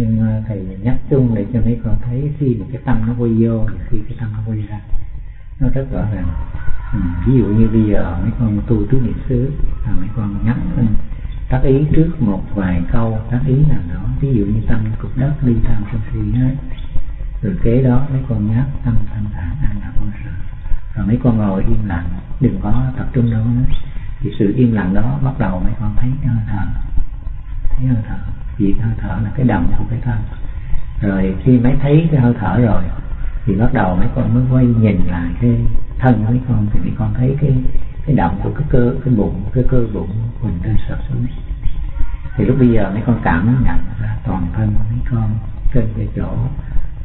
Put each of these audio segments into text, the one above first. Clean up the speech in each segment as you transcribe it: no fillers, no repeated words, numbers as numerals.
Nhưng thầy nhắc chung để cho mấy con thấy khi một cái tâm nó quay vô và khi cái tâm nó quay ra nó rất rõ ràng. Ví dụ như bây giờ mấy con tu tứ niệm xứ, mấy con nhắc tác ý trước một vài câu tác ý nào đó, ví dụ như tâm cục đất ly tham sân si hết, rồi kế đó mấy con nhắc tâm thanh thản an lạc vô sở, rồi mấy con ngồi im lặng, đừng có tập trung đâu nữa. Thì sự im lặng đó bắt đầu mấy con thấy hơi thở, thấy hơi thở, vì hơi thở là cái đầm của cái thân. Rồi khi mấy thấy cái hơi thở rồi thì bắt đầu mấy con mới quay nhìn lại cái thân mấy con, thì mấy con thấy cái động của cái cơ, cái bụng, cái cơ bụng mình đang sập xuống. Thì lúc bây giờ mấy con cảm nó nặng ra toàn thân của mấy con, trên cái chỗ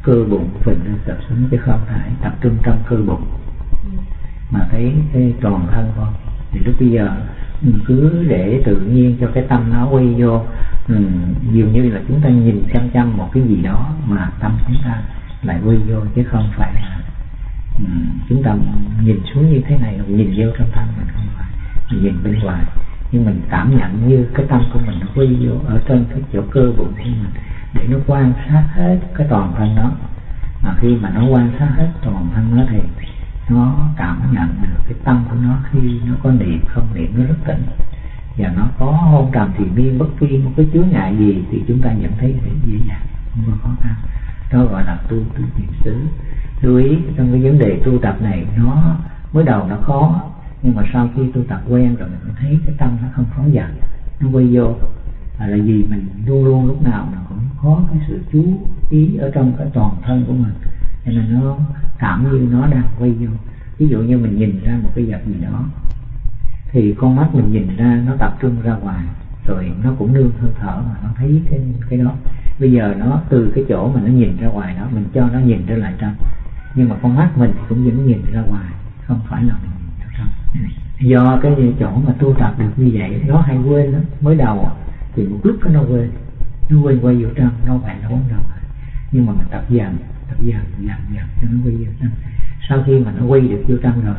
cơ bụng mình đang sập xuống, chứ không phải tập trung trong cơ bụng mà thấy cái toàn thân con. Thì lúc bây giờ mình cứ để tự nhiên cho cái tâm nó quay vô, dường như là chúng ta nhìn chăm chăm một cái gì đó mà tâm chúng ta lại quay vô, chứ không phải là chúng ta nhìn xuống như thế này, nhìn vô trong tâm mình, không phải mình nhìn bên ngoài, nhưng mình cảm nhận như cái tâm của mình nó quay vô ở trên cái chỗ cơ bụng của mình, để nó quan sát hết cái toàn thân đó. Mà khi mà nó quan sát hết toàn thân nó thì nó cảm nhận được cái tâm của nó, khi nó có niệm không niệm nó rất tĩnh, và nó có hôn trầm thì miên bất phi, một cái chướng ngại gì thì chúng ta nhận thấy dễ dàng, không có khó khăn. Đó gọi là tu tứ niệm xứ. Lưu ý trong cái vấn đề tu tập này, nó mới đầu nó khó, nhưng mà sau khi tu tập quen rồi mình thấy cái tâm nó không phóng dật, nó quay vô, là vì mình luôn luôn lúc nào nó cũng có cái sự chú ý ở trong cái toàn thân của mình, nên là nó cảm như nó đang quay vô. Ví dụ như mình nhìn ra một cái vật gì đó thì con mắt mình nhìn ra, nó tập trung ra ngoài, rồi nó cũng nương hơi thở mà nó thấy cái đó. Bây giờ nó từ cái chỗ mà nó nhìn ra ngoài đó, mình cho nó nhìn trở lại trong, nhưng mà con mắt mình thì cũng vẫn nhìn ra ngoài, không phải là mình nhìn ra trong. Do cái chỗ mà tu tập được như vậy, nó hay quên lắm. Mới đầu thì một lúc nó quên, quay vô trong, nó vậy nó quên đâu. Nhưng mà mình tập dần, tập dần cho nó quay vô trong. Sau khi mà nó quay được vô trong rồi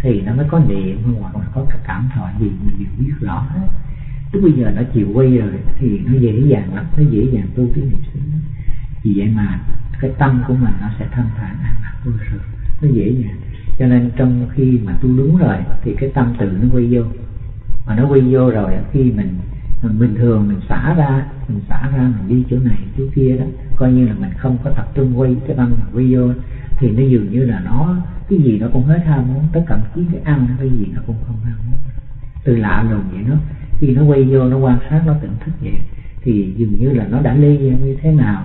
thì nó mới có niệm ở ngoài, nó có cái cảm thọ gì mình đều biết rõ hết. Lúc bây giờ nó chịu quay rồi thì nó dễ dàng lắm, nó dễ dàng tu tứ niệm xứ. Vì vậy mà cái tâm của mình nó sẽ thanh thản an lạc vô sự, nó dễ dàng. Cho nên trong khi mà tu đúng rồi thì cái tâm tự nó quay vô, mà nó quay vô rồi khi mình bình thường mình xả ra mình đi chỗ này chỗ kia đó, coi như là mình không có tập trung quay cái tâm mình quay vô, thì nó dường như là nó cái gì nó cũng hết ham muốn, tất cả cái ăn cái gì nó cũng không ham muốn, từ lạ lùng vậy đó. Khi nó quay vô, nó quan sát, nó tỉnh thức vậy thì dường như là nó đã ly như thế nào,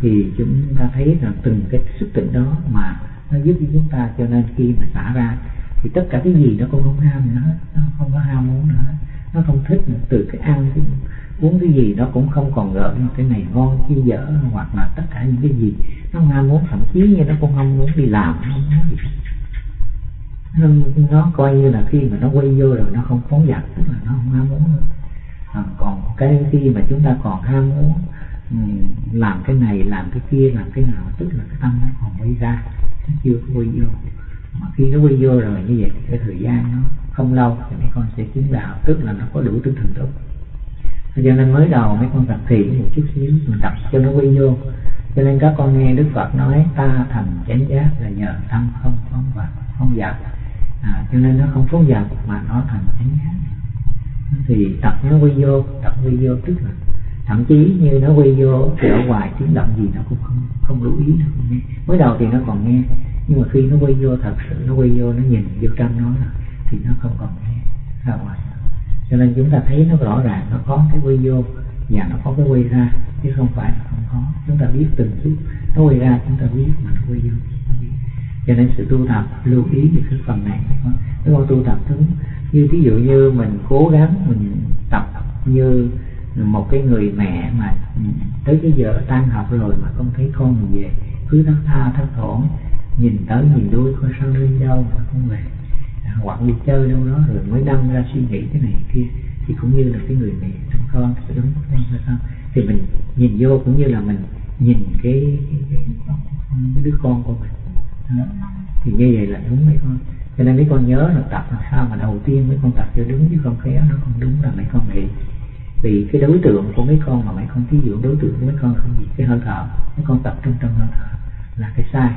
thì chúng ta thấy rằng từng cái sức tỉnh đó mà nó giúp cho chúng ta. Cho nên khi mà xả ra thì tất cả cái gì nó cũng không ham nữa, nó không có ham muốn nữa, nó không thích nữa. Từ cái ăn cái uống cái gì nó cũng không còn gợn cái này ngon kia dở, hoặc là tất cả những cái gì nó ham muốn, thậm chí như nó cũng không muốn đi làm, không muốn gì. Nó coi như là khi mà nó quay vô rồi nó không phóng dật, tức là nó không ham muốn nữa. Còn cái khi mà chúng ta còn ham muốn làm cái này làm cái kia làm cái nào, tức là cái tâm nó còn quay ra, nó chưa có quay vô. Mà khi nó quay vô rồi như vậy thì cái thời gian nó không lâu thì mấy con sẽ chứng đạo, tức là nó có đủ tinh thần tốt. Cho nên mới đầu mấy con tập thiện một chút xíu, mình tập cho nó quay vô. Cho nên các con nghe Đức Phật nói ta thành chánh giác là nhờ tâm không phóng vật, không dật. Cho nên nó không phóng dật mà nó thành chánh giác. Thì tập nó quay vô, tức là thậm chí như nó quay vô thì ở ngoài tiếng động gì nó cũng không lưu ý, nó không nghe. Mới đầu thì nó còn nghe, nhưng mà khi nó quay vô thật sự, nó quay vô, nó nhìn vô trong nó thì nó không còn nghe ra ngoài. Cho nên chúng ta thấy nó rõ ràng, nó có cái quay vô và nó có cái quay ra, chứ không phải là không có. Chúng ta biết từng chút nó quay ra, chúng ta biết mà nó quay vô. Cho nên sự tu tập lưu ý về cái phần này. Nếu con tu tập đúng như ví dụ như mình cố gắng mình tập như một cái người mẹ mà tới cái giờ tan học rồi mà không thấy con mình về, cứ thất tha thất thỏm nhìn tới nhìn đuôi coi sao đi đâu mà không về, hoặc đi chơi đâu đó rồi mới đâm ra suy nghĩ cái này cái kia, thì cũng như là cái người mẹ trong con phải đúng không? Thì mình nhìn vô cũng như là mình nhìn cái đứa con của mình. Thì như vậy là đúng mấy con. Cho nên mấy con nhớ là tập làm sao mà đầu tiên mấy con tập cho đúng, chứ không khéo nó không đúng là mấy con bị. Vì cái đối tượng của mấy con mà mấy con, ví dụ đối tượng của mấy con không gì, hơi thở, nếu con tập trung trong hơi thở là cái sai.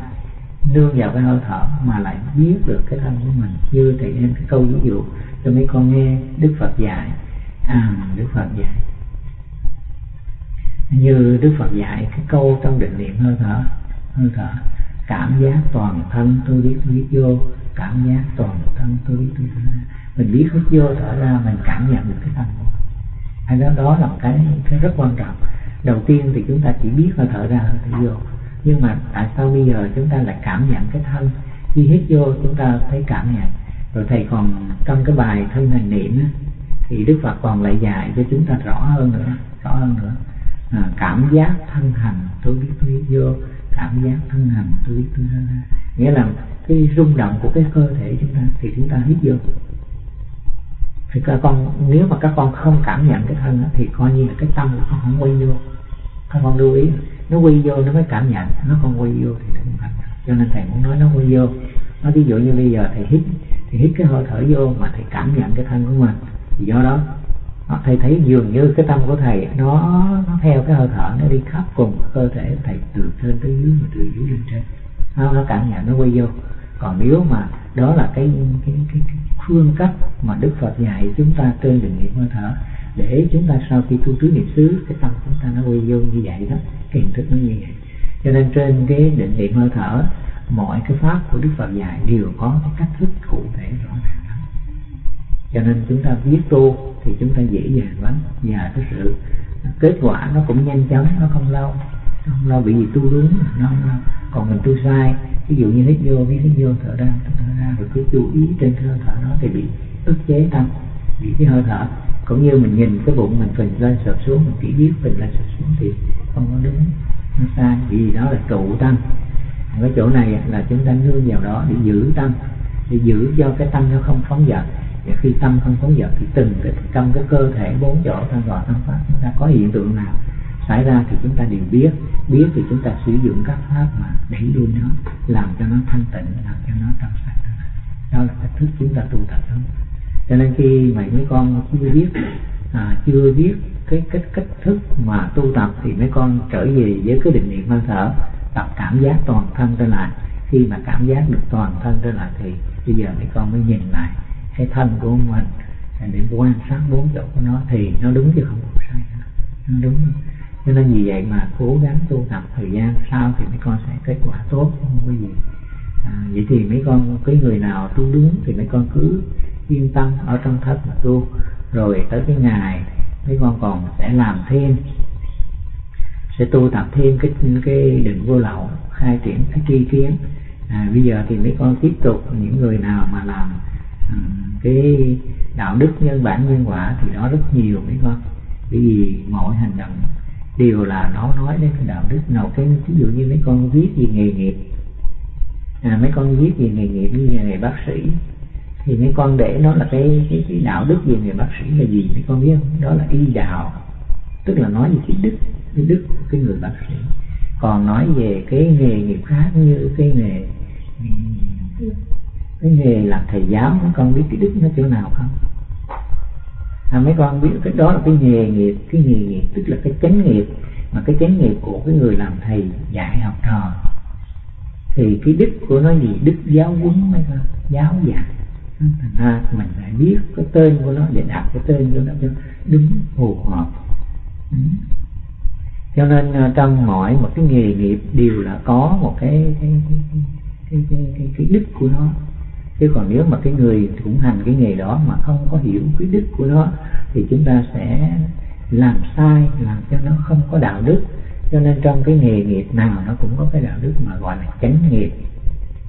Nương vào cái hơi thở mà lại biết được cái thân của mình. Như thầy em cái câu ví dụ cho mấy con nghe Đức Phật dạy. Đức Phật dạy, như Đức Phật dạy cái câu trong định niệm hơi thở. Hơi thở, cảm giác toàn thân tôi biết hít vô, cảm giác toàn thân tôi biết hít ra. Mình biết hít vô thở ra, mình cảm nhận được cái thân của mình. Đó là một cái rất quan trọng. Đầu tiên thì chúng ta chỉ biết hơi thở ra, hơi thở vô, nhưng mà tại sao bây giờ chúng ta lại cảm nhận cái thân? Khi hít vô chúng ta thấy cảm nhận. Rồi thầy còn trong cái bài thân hành niệm á, thì Đức Phật còn lại dạy cho chúng ta rõ hơn nữa. Cảm giác thân hành tôi biết tôi hít vô, cảm giác thân hành tôi biết tôi hít ra, nghĩa là cái rung động của cái cơ thể chúng ta thì chúng ta hít vô. Thì các con, nếu mà các con không cảm nhận cái thân đó, thì coi như là cái tâm nó không quay vô. Các con lưu ý, nó quay vô nó mới cảm nhận, nó không quay vô thì nó không cảm nhận. Cho nên thầy muốn nói nó quay vô. Nó ví dụ như bây giờ thầy hít, thì hít cái hơi thở vô mà thầy cảm nhận cái thân của mình. Thì do đó thầy thấy dường như cái tâm của thầy nó theo cái hơi thở, nó đi khắp cùng cơ thể thầy, từ trên tới dưới mà từ dưới lên trên. Nó cảm nhận, nó quay vô. Còn nếu mà đó là cái phương cách mà Đức Phật dạy chúng ta trên định niệm hơi thở, để chúng ta sau khi tu tứ niệm xứ cái tâm chúng ta nó quay vô như vậy đó, cái hình thức nó như vậy. Cho nên trên cái định niệm hơi thở, mọi cái pháp của Đức Phật dạy đều có cái cách thức cụ thể rõ ràng lắm. Cho nên chúng ta biết tu thì chúng ta dễ dàng lắm, và cái sự kết quả nó cũng nhanh chóng, nó không lâu, bởi vì tu đúng nó không lâu. Còn mình tu sai, ví dụ như hít vô thở ra, rồi cứ chú ý trên cái hơi thở đó thì bị ức chế tâm, bị cái hơi thở. Cũng như mình nhìn cái bụng mình phình lên sụp xuống, mình chỉ biết phình lên sụp xuống thì không có đúng, nó sai, vì đó là trụ tâm. Cái chỗ này là chúng ta nương vào đó để giữ tâm, để giữ cho cái tâm nó không phóng dật. Và khi tâm không phóng dật thì từng cái trong cái cơ thể bốn chỗ thân gọi thân pháp chúng ta có hiện tượng nào xảy ra thì chúng ta đều biết thì chúng ta sử dụng các pháp mà đẩy đuôi nó, làm cho nó thanh tịnh, làm cho nó trong sạch. Đó là cách thức chúng ta tu tập đó. Cho nên khi mà mấy con chưa biết cái cách thức mà tu tập thì mấy con trở về với cái định niệm hơi thở, tập cảm giác toàn thân trở lại. Khi mà cảm giác được toàn thân trở lại thì bây giờ mấy con mới nhìn lại cái thân của mình để quan sát bốn chỗ của nó thì nó đúng chứ không có sai, nó đúng. Cho nên vì vậy mà cố gắng tu tập thời gian sau thì mấy con sẽ kết quả tốt, không có gì. Vậy thì mấy con, cái người nào tu đúng thì mấy con cứ yên tâm ở trong thất mà tu, rồi tới cái ngày mấy con còn sẽ làm thêm, sẽ tu tập thêm cái định vô lậu, khai triển cái tri kiến. Bây giờ thì mấy con tiếp tục, những người nào mà làm cái đạo đức nhân bản nhân quả thì đó rất nhiều mấy con, bởi vì mọi hành động điều là nó nói đến cái đạo đức nào. Cái ví dụ như mấy con viết về nghề nghiệp, mấy con viết về nghề nghiệp như nghề bác sĩ thì mấy con để nó là cái đạo đức về nghề bác sĩ là gì mấy con biết không? Đó là y đạo, tức là nói về cái đức của cái người bác sĩ. Còn nói về cái nghề nghiệp khác như cái nghề làm thầy giáo, mấy con biết cái đức nó chỗ nào không? Mấy con biết cái đó là cái nghề nghiệp, tức là cái chánh nghiệp, mà cái chánh nghiệp của cái người làm thầy dạy học trò thì cái đức của nó gì? Đức giáo huấn, mấy con giáo dạy. Thành ra mình phải biết cái tên của nó để đặt cái tên của nó cho đúng phù hợp. Cho nên trong mọi một cái nghề nghiệp đều là có một cái đức của nó. Chứ còn nếu mà cái người cũng hành cái nghề đó mà không có hiểu cái đức của nó thì chúng ta sẽ làm sai, làm cho nó không có đạo đức. Cho nên trong cái nghề nghiệp nào nó cũng có cái đạo đức mà gọi là chánh nghiệp.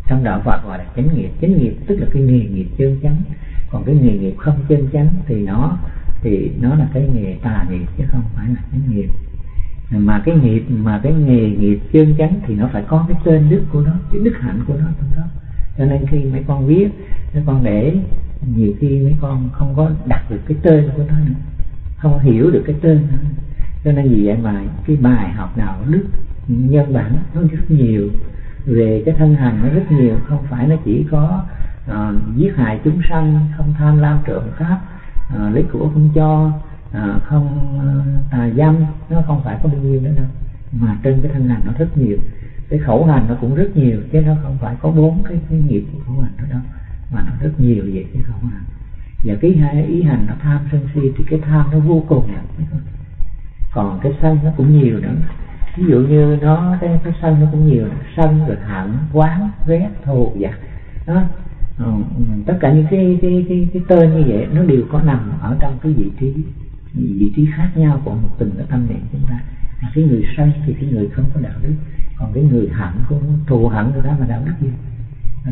Trong đạo Phật gọi là chánh nghiệp tức là cái nghề nghiệp chân chánh. Còn cái nghề nghiệp không chân chánh thì nó là cái nghề tà nghiệp chứ không phải là chánh nghiệp. Mà cái nghề nghiệp chân chánh thì nó phải có cái tên đức của nó, cái đức hạnh của nó trong đó. Cho nên khi mấy con viết, mấy con để nhiều khi mấy con không có đặt được cái tên của nó nữa, không hiểu được cái tên nữa. Cho nên vì vậy mà cái bài học đạo đức nhân bản nó rất nhiều, về cái thân hành nó rất nhiều. Không phải nó chỉ có giết hại chúng sanh, không tham lam trộm cắp, lấy của không cho, không tà dâm. Nó không phải có bao nhiêu nữa đâu. mà trên cái thân hành nó rất nhiều, cái khẩu hành nó cũng rất nhiều, chứ nó không phải có 4 cái nghiệp của khẩu hành đó đâu, mà nó rất nhiều vậy cái khẩu hành. Và cái hai ý hành nó tham sân si thì cái tham nó vô cùng nặng, còn cái sân nó cũng nhiều nữa. Ví dụ như nó cái sân nó cũng nhiều, sân rồi hận, oán, ghét, thù giận đó. Tất cả những cái tên như vậy nó đều có nằm ở trong cái vị trí khác nhau của một từng cái tâm niệm chúng ta. Cái người sân thì cái người không có đạo đức, còn cái người hận cũng thù hận rồi đó mà đạo đức gì,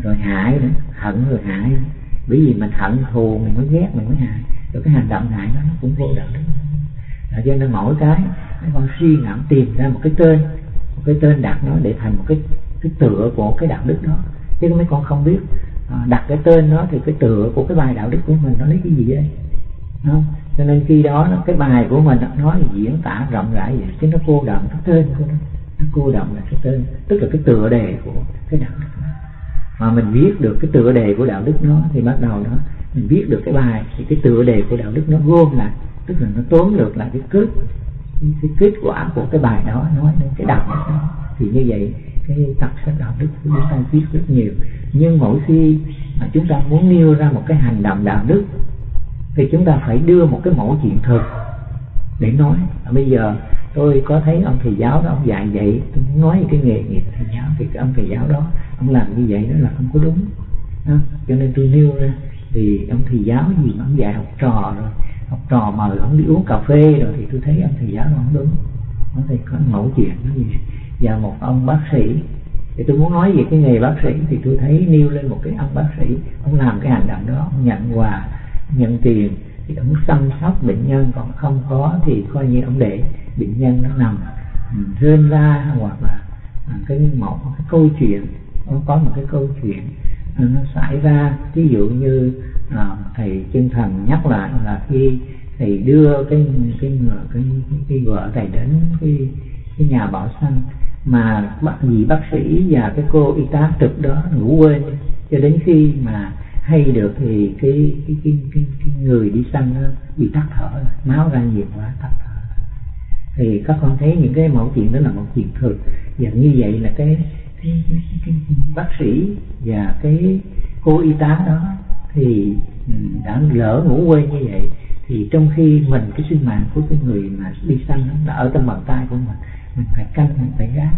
rồi hại nữa, hận rồi hại, bởi vì mình hận thù mình mới ghét mình mới hại, rồi cái hành động hại đó nó cũng vô đạo đức. Cho nên mỗi cái con suy ngẫm tìm ra một cái tên đặt nó để thành một cái tựa của cái đạo đức đó, chứ mấy con không biết đặt cái tên nó thì cái tựa của cái bài đạo đức của mình nó lấy cái gì đây, không? Cho nên khi đó cái bài của mình nó diễn tả rộng rãi vậy, chứ nó cô động cái tên của nó cô động là cái tên, tức là cái tựa đề của cái đạo đức đó. Mà mình biết được cái tựa đề của đạo đức nó thì bắt đầu đó mình biết được cái bài thì cái tựa đề của đạo đức nó gom lại, tức là nó tóm lược lại cái kết quả của cái bài đó nói đến cái đạo đức đó. Thì như vậy cái tập sách đạo đức của chúng ta viết rất nhiều, nhưng mỗi khi mà chúng ta muốn nêu ra một cái hành động đạo đức thì chúng ta phải đưa một cái mẫu chuyện thực để nói. Bây giờ tôi có thấy ông thầy giáo đó ông dạy vậy, tôi muốn nói về cái nghề nghiệp thầy giáo thì cái ông thầy giáo đó ông làm như vậy đó là không có đúng đó. Cho nên tôi nêu ra thì ông thầy giáo gì mà ông dạy học trò rồi, học trò mời ông đi uống cà phê rồi thì tôi thấy ông thầy giáo không đúng, ông thầy có mẫu chuyện nó gì. Và một ông bác sĩ thì tôi muốn nói về cái nghề bác sĩ thì tôi thấy nêu lên một cái ông bác sĩ ông làm cái hành động đó, ông nhận quà nhận tiền thì ông chăm sóc bệnh nhân, còn không có thì coi như ông để bệnh nhân nó nằm rên la, hoặc là một cái câu chuyện, ông có một cái câu chuyện nó xảy ra. Ví dụ như thầy chân thành nhắc lại là khi thầy đưa cái vợ thầy đến cái nhà bảo sanh mà bác sĩ và cái cô y tá trực đó ngủ quên, cho đến khi mà hay được thì cái người đi sanh nó bị tắc thở, máu ra nhiều quá tắc thở. Thì các con thấy những cái mẫu chuyện đó là mẫu chuyện thực, và như vậy là cái bác sĩ và cái cô y tá đó thì đã lỡ ngủ quên như vậy, thì trong khi mình cái sinh mạng của cái người mà đi sanh đó là ở trong bàn tay của mình phải canh, mình phải gác.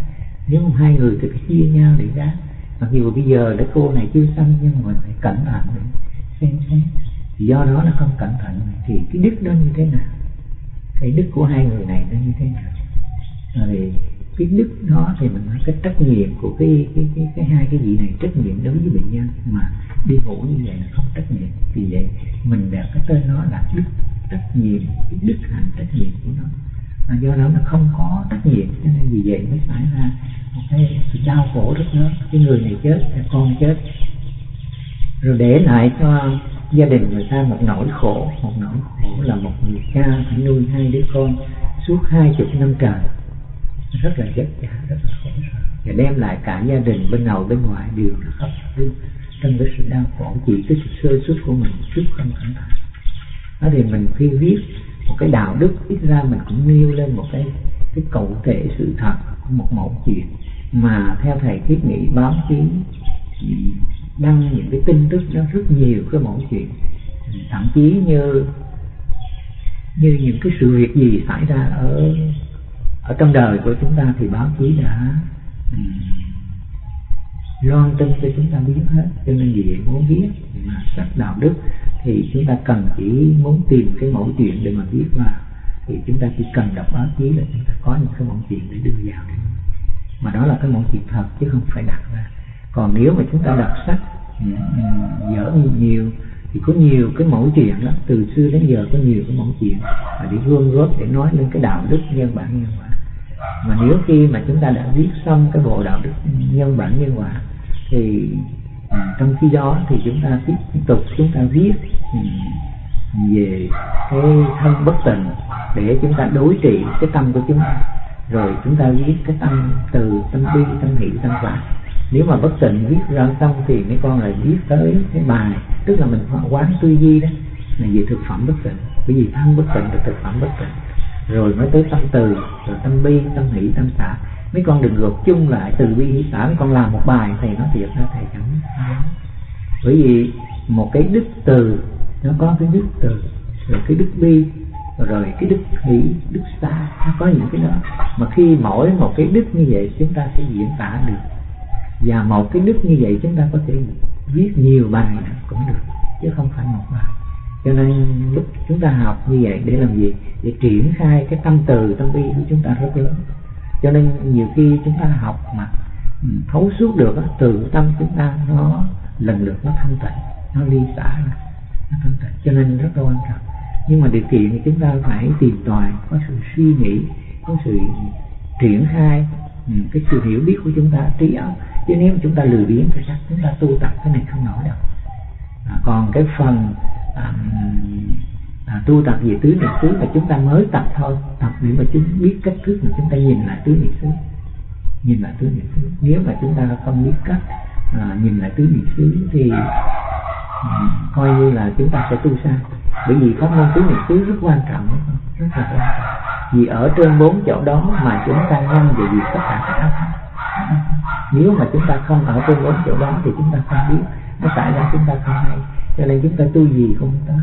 Nếu mà hai người thì phải chia nhau để gác. Mặc dù bây giờ để cô này chưa sanh nhưng mà mình phải cẩn thận để xem xét, do đó nó không cẩn thận thì cái đức đó như thế nào, cái đức của hai người này nó như thế nào. Rồi cái đức đó thì mình nói cái trách nhiệm của cái hai cái vị này, trách nhiệm đối với bệnh nhân mà đi ngủ như vậy là không trách nhiệm. Vì vậy mình đặt cái tên nó là đức trách nhiệm, cái đức hạnh trách nhiệm của nó, do đó nó không có trách nhiệm, cho nên vì vậy mới xảy ra một cái đau khổ rất lớn. Cái người này chết, con chết, rồi để lại cho gia đình người ta một nỗi khổ. Một nỗi khổ là một người cha phải nuôi hai đứa con suốt 20 năm trời, rất là vất vả, rất là khổ, và đem lại cả gia đình bên đầu bên ngoài đều là khóc trong cái sự đau khổ chỉ cái sự sơ suất của mình, chút không cẩn thận. Đó thì mình khi viết một cái đạo đức ít ra mình cũng nêu lên một cái cụ thể sự thật của một mẫu chuyện mà theo thầy thiết nghĩ báo chí đăng những cái tin tức nó rất nhiều cái mẫu chuyện, thậm chí như những cái sự việc gì xảy ra ở trong đời của chúng ta thì báo chí đã loan tin cho chúng ta biết hết. Cho nên vì muốn biết mà sách đạo đức thì chúng ta cần chỉ muốn tìm cái mẫu chuyện để mà viết vào, thì chúng ta chỉ cần đọc báo chí là chúng ta có những cái mẫu chuyện để đưa vào, mà đó là cái mẫu chuyện thật chứ không phải đặt ra. Còn nếu mà chúng ta đọc sách dở nhiều thì có nhiều cái mẫu chuyện lắm, từ xưa đến giờ có nhiều cái mẫu chuyện để gom góp để nói lên cái đạo đức nhân bản nhân quả. Mà nếu khi mà chúng ta đã viết xong cái bộ đạo đức nhân bản nhân quả thì trong khi đó thì chúng ta tiếp tục chúng ta viết về cái thân bất tịnh để chúng ta đối trị cái tâm của chúng ta, rồi chúng ta viết cái tâm từ, tâm bi, tâm hỷ, tâm quán. Nếu mà bất tịnh viết ra xong thì mấy con lại viết tới cái bài, tức là mình quán tư duy đó là về thực phẩm bất tịnh, bởi vì thân bất tịnh là thực phẩm bất tịnh. rồi mới tới tâm từ, rồi tâm bi, tâm hỷ, tâm xả. Mấy con đừng gộp chung lại từ bi hỷ xả. Mấy con làm một bài thầy nói thiệt đó, thầy chẳng nói. Bởi vì một cái đức từ nó có cái đức từ, rồi cái đức bi, rồi cái đức hỷ, đức xả, nó có những cái đó. Mà khi mỗi một cái đức như vậy chúng ta sẽ diễn tả được, và một cái đức như vậy chúng ta có thể viết nhiều bài cũng được, chứ không phải một bài. Cho nên lúc chúng ta học như vậy để làm gì? Để triển khai cái tâm từ, tâm bi của chúng ta rất lớn. Cho nên nhiều khi chúng ta học mà thấu suốt được từ tâm chúng ta, nó lần lượt nó thanh tịnh, nó ly xả, nó thanh tịnh. Cho nên rất là quan trọng. Nhưng mà điều kiện thì chúng ta phải tìm tòi, có sự suy nghĩ, có sự triển khai cái sự hiểu biết của chúng ta, trí óc. Chứ nếu chúng ta lười biếng thì chắc chúng ta tu tập cái này không nổi đâu. Còn cái phần tu tập về tứ niệm xứ là chúng ta mới tập thôi, tập để mà chúng biết cách thức, mà chúng ta nhìn lại tứ niệm xứ, nhìn lại tứ niệm xứ. Nếu mà chúng ta không biết cách nhìn lại tứ niệm xứ thì coi như là chúng ta sẽ tu sai. Bởi vì pháp môn tứ niệm xứ rất quan trọng, rất là quan trọng. Vì ở trên bốn chỗ đó mà chúng ta ngăn về việc tất cả các ác. Nếu mà chúng ta không ở trên bốn chỗ đó thì chúng ta không biết, nó xảy ra chúng ta không hay. Cho nên chúng ta tu gì không tới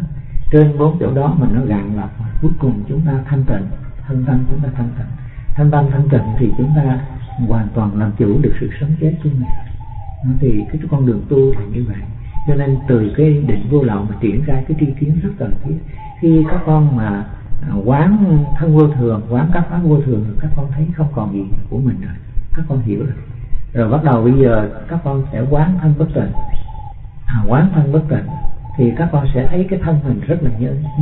trên bốn chỗ đó mà nó gạn lọc, cuối cùng chúng ta thanh tịnh, thân tâm chúng ta thanh tịnh, thân tâm thanh tịnh thì chúng ta hoàn toàn làm chủ được sự sống chết của mình. Thì cái con đường tu là như vậy. Cho nên từ cái định vô lậu mà triển khai cái tri kiến rất cần thiết. Khi các con mà quán thân vô thường, quán các pháp vô thường, các con thấy không còn gì của mình rồi, các con hiểu rồi. Rồi bắt đầu bây giờ các con sẽ quán thân bất tịnh. Quán thân bất tịnh thì các con sẽ thấy cái thân mình rất là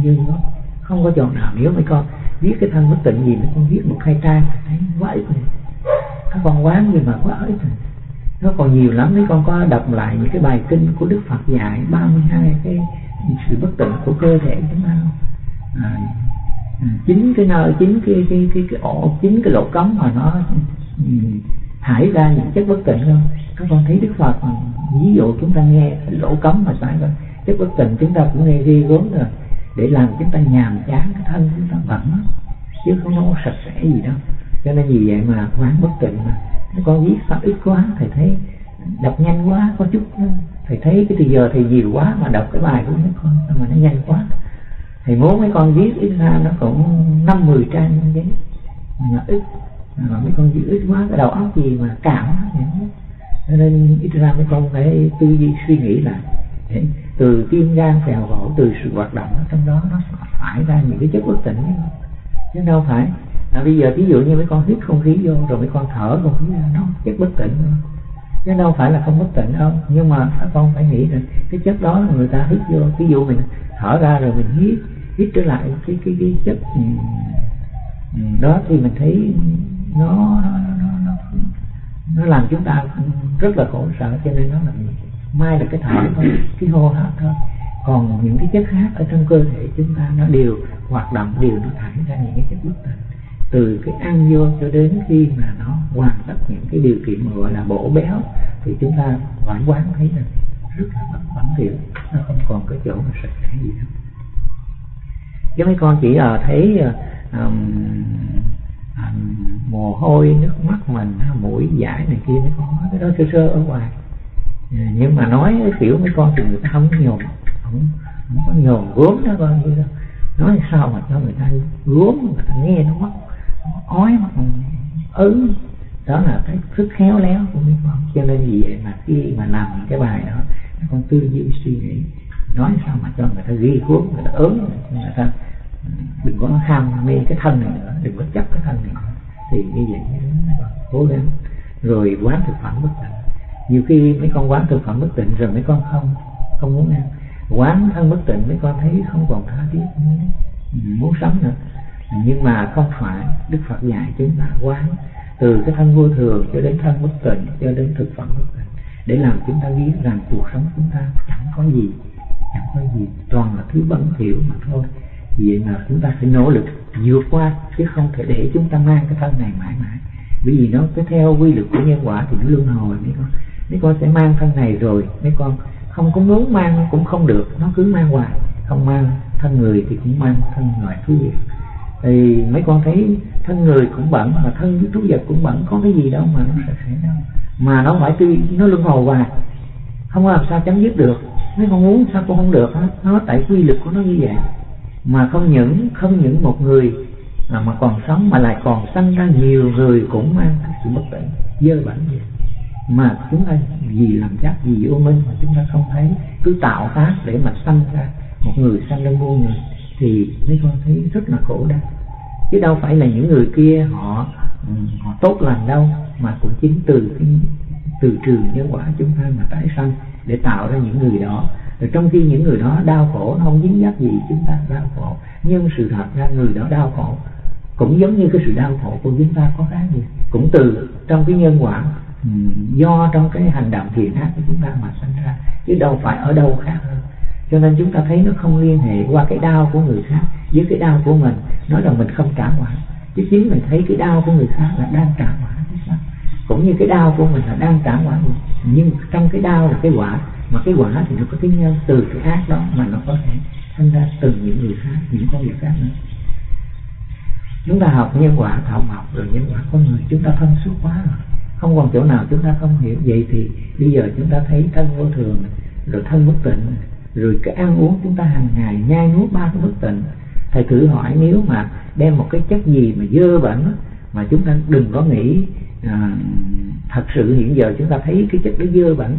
như nó không có chỗ nào. Nếu mấy con viết cái thân bất tịnh gì, mấy con viết một hai trang thấy quá ít rồi. Các con quán nhưng mà quá ít rồi, nó còn nhiều lắm. Mấy con có đọc lại những cái bài kinh của Đức Phật dạy 32 cái sự bất tịnh của cơ thể chúng ta, chín cái lỗ cống mà nó thải ra những chất bất tịnh không? Các con thấy Đức Phật ví dụ chúng ta nghe lỗ cống mà thải ra chất bất tịnh, chúng ta cũng nghe ghi gớm rồi, để làm chúng ta nhàm chán cái thân chúng ta bẩn đó, chứ không có sạch sẽ gì đâu. Cho nên vì vậy mà quán bất tịnh mà con viết pháp ít quá, thầy thấy đọc nhanh quá, có chút thầy thấy cái từ giờ thầy nhiều quá mà đọc cái bài của mấy con mà nó nhanh quá. Thầy muốn mấy con viết ít ra nó cũng 5-10 trang giấy mà ít, mà mấy con viết ít quá cái đầu óc gì mà cạo hết. Cho nên ít ra mấy con phải tư duy suy nghĩ lại, từ tim gan phèo gỗ, từ sự hoạt động ở trong đó nó thải ra những cái chất bất tịnh chứ đâu phải. Bây giờ ví dụ như mấy con hít không khí vô rồi mấy con thở không khí ra, nó chất bất tịnh thôi, chứ đâu phải là không bất tịnh đâu. Nhưng mà các con phải nghĩ rằng cái chất đó là người ta hít vô, ví dụ mình thở ra rồi mình hít trở lại cái chất đó thì mình thấy nó làm chúng ta rất là khổ sở. Cho nên nó là mai là cái thở thôi, cái hô hấp thôi, còn những cái chất khác ở trong cơ thể chúng ta nó đều hoạt động, đều nó thải ra những cái chất bất tịnh, từ cái ăn vô cho đến khi mà nó hoàn tất những cái điều kiện mà gọi là bổ béo thì chúng ta phải quán thấy là rất là bẩn thỉu, nó không còn cái chỗ mà sạch sẽ gì hết. Chứ mấy con chỉ thấy mồ hôi, nước mắt mình, mũi dãi này kia, mấy con cái đó sơ sơ ở ngoài. Nhưng mà nói kiểu mấy con thì người ta không nhồn, không có nhồn gốm đó coi như đâu. Nói sao mà cho người ta gốm, người ta nghe nó mất ói mất ứ. Đó là cái sức khéo léo của mấy con. Cho nên vì vậy mà khi mà làm cái bài đó, con tư duy suy nghĩ, nói sao mà cho người ta ghi gốm, người ta ớn, người ta đừng có ham mê cái thân này nữa, đừng có chấp cái thân này nữa. Thì như vậy cố gắng. Rồi quán thực phẩm bất tịnh. Nhiều khi mấy con quán thực phẩm bất tịnh rồi mấy con không muốn ăn. Quán thân bất tịnh mấy con thấy không còn tha thiết muốn sống nữa. Nhưng mà không phải, Đức Phật dạy chúng ta quán từ cái thân vô thường cho đến thân bất tịnh, cho đến thực phẩm bất tịnh, để làm chúng ta biết rằng cuộc sống chúng ta chẳng có gì, toàn là thứ bẩn thỉu mà thôi. Vậy mà chúng ta phải nỗ lực vượt qua, chứ không thể để chúng ta mang cái thân này mãi mãi. Bởi vì nó cứ theo quy luật của nhân quả thì nó luân hồi. Mấy con sẽ mang thân này rồi, mấy con không có muốn mang cũng không được, nó cứ mang hoài. Không mang thân người thì cũng mang thân loài thú, thì mấy con thấy thân người cũng bẩn mà thân với thú vật cũng bẩn, có cái gì đâu mà nó sạch sẽ đâu, mà nó phải tươi, nó luân hồi hoài, không có làm sao chấm dứt được. Nếu con muốn sao con không được hết, nó tại quy lực của nó như vậy. Mà không những một người mà còn sống mà lại còn sanh ra nhiều người cũng mang sự bất tỉnh dơ bẩn vậy. Mà chúng ta vì làm chắc, vì vô minh mà chúng ta không thấy, cứ tạo tác để mà sanh ra một người, sanh ra vô người, thì mấy con thấy rất là khổ đau. Chứ đâu phải là những người kia họ tốt lành đâu, mà cũng chính từ trường nhân quả chúng ta mà tái sanh để tạo ra những người đó. Rồi trong khi những người đó đau khổ, nó không dính dấp gì chúng ta đau khổ, nhưng sự thật ra người đó đau khổ cũng giống như cái sự đau khổ của chúng ta có khác gì, cũng từ trong cái nhân quả do trong cái hành động thiện ác của chúng ta mà sanh ra, chứ đâu phải ở đâu khác hơn. Cho nên chúng ta thấy nó không liên hệ qua cái đau của người khác với cái đau của mình, nói rằng mình không cảm hóa, chứ chính mình thấy cái đau của người khác là đang cảm hóa, cũng như cái đau của mình là đang cảm hóa, nhưng trong cái đau là cái quả, mà cái quả thì nó có cái nhân từ cái ác đó mà nó có thể thành ra từ những người khác, những con người khác nữa. Chúng ta học nhân quả thọ mộc rồi nhân quả con người, chúng ta thông suốt quá rồi, không còn chỗ nào chúng ta không hiểu. Vậy thì bây giờ chúng ta thấy thân vô thường rồi thân bất tịnh, rồi cái ăn uống chúng ta hàng ngày nhai nuốt ba cái bất tịnh. Thầy thử hỏi, nếu mà đem một cái chất gì mà dơ bẩn mà chúng ta đừng có nghĩ thật sự hiện giờ chúng ta thấy cái chất đó dơ bẩn,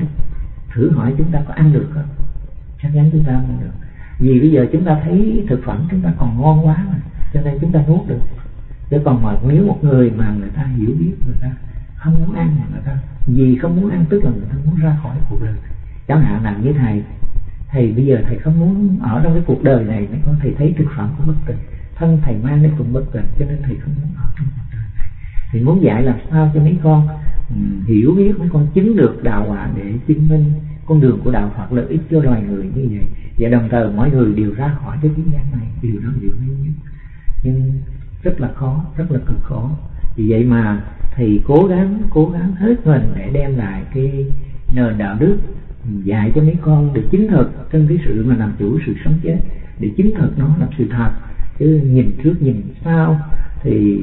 thử hỏi chúng ta có ăn được không? Chắc chắn chúng ta không ăn được. Vì bây giờ chúng ta thấy thực phẩm chúng ta còn ngon quá mà, cho nên chúng ta nuốt được. Chứ còn mà nếu một người mà người ta hiểu biết, người ta không muốn ăn, người ta vì không muốn ăn tức là người ta muốn ra khỏi cuộc đời. Chẳng hạn làm với thầy bây giờ thầy không muốn ở trong cái cuộc đời này, mới có thầy thấy thực phẩm của bất tịnh, thân thầy mang đến cùng bất tịnh, cho nên thầy không muốn ở trong cuộc đời này. Thầy muốn dạy làm sao cho mấy con hiểu biết, mấy con chứng được đạo quả để chứng minh con đường của đạo Phật lợi ích cho loài người như vậy, và đồng thời mọi người đều ra khỏi cái kiến giác này, điều đó điều hay nhất. Nhưng rất là khó, rất là cực khổ. Vì vậy mà thầy cố gắng hết mình để đem lại cái nền đạo đức, dạy cho mấy con được chính thực trong cái sự mà làm chủ sự sống chết, để chính thực nó là sự thật, chứ nhìn trước nhìn sau thì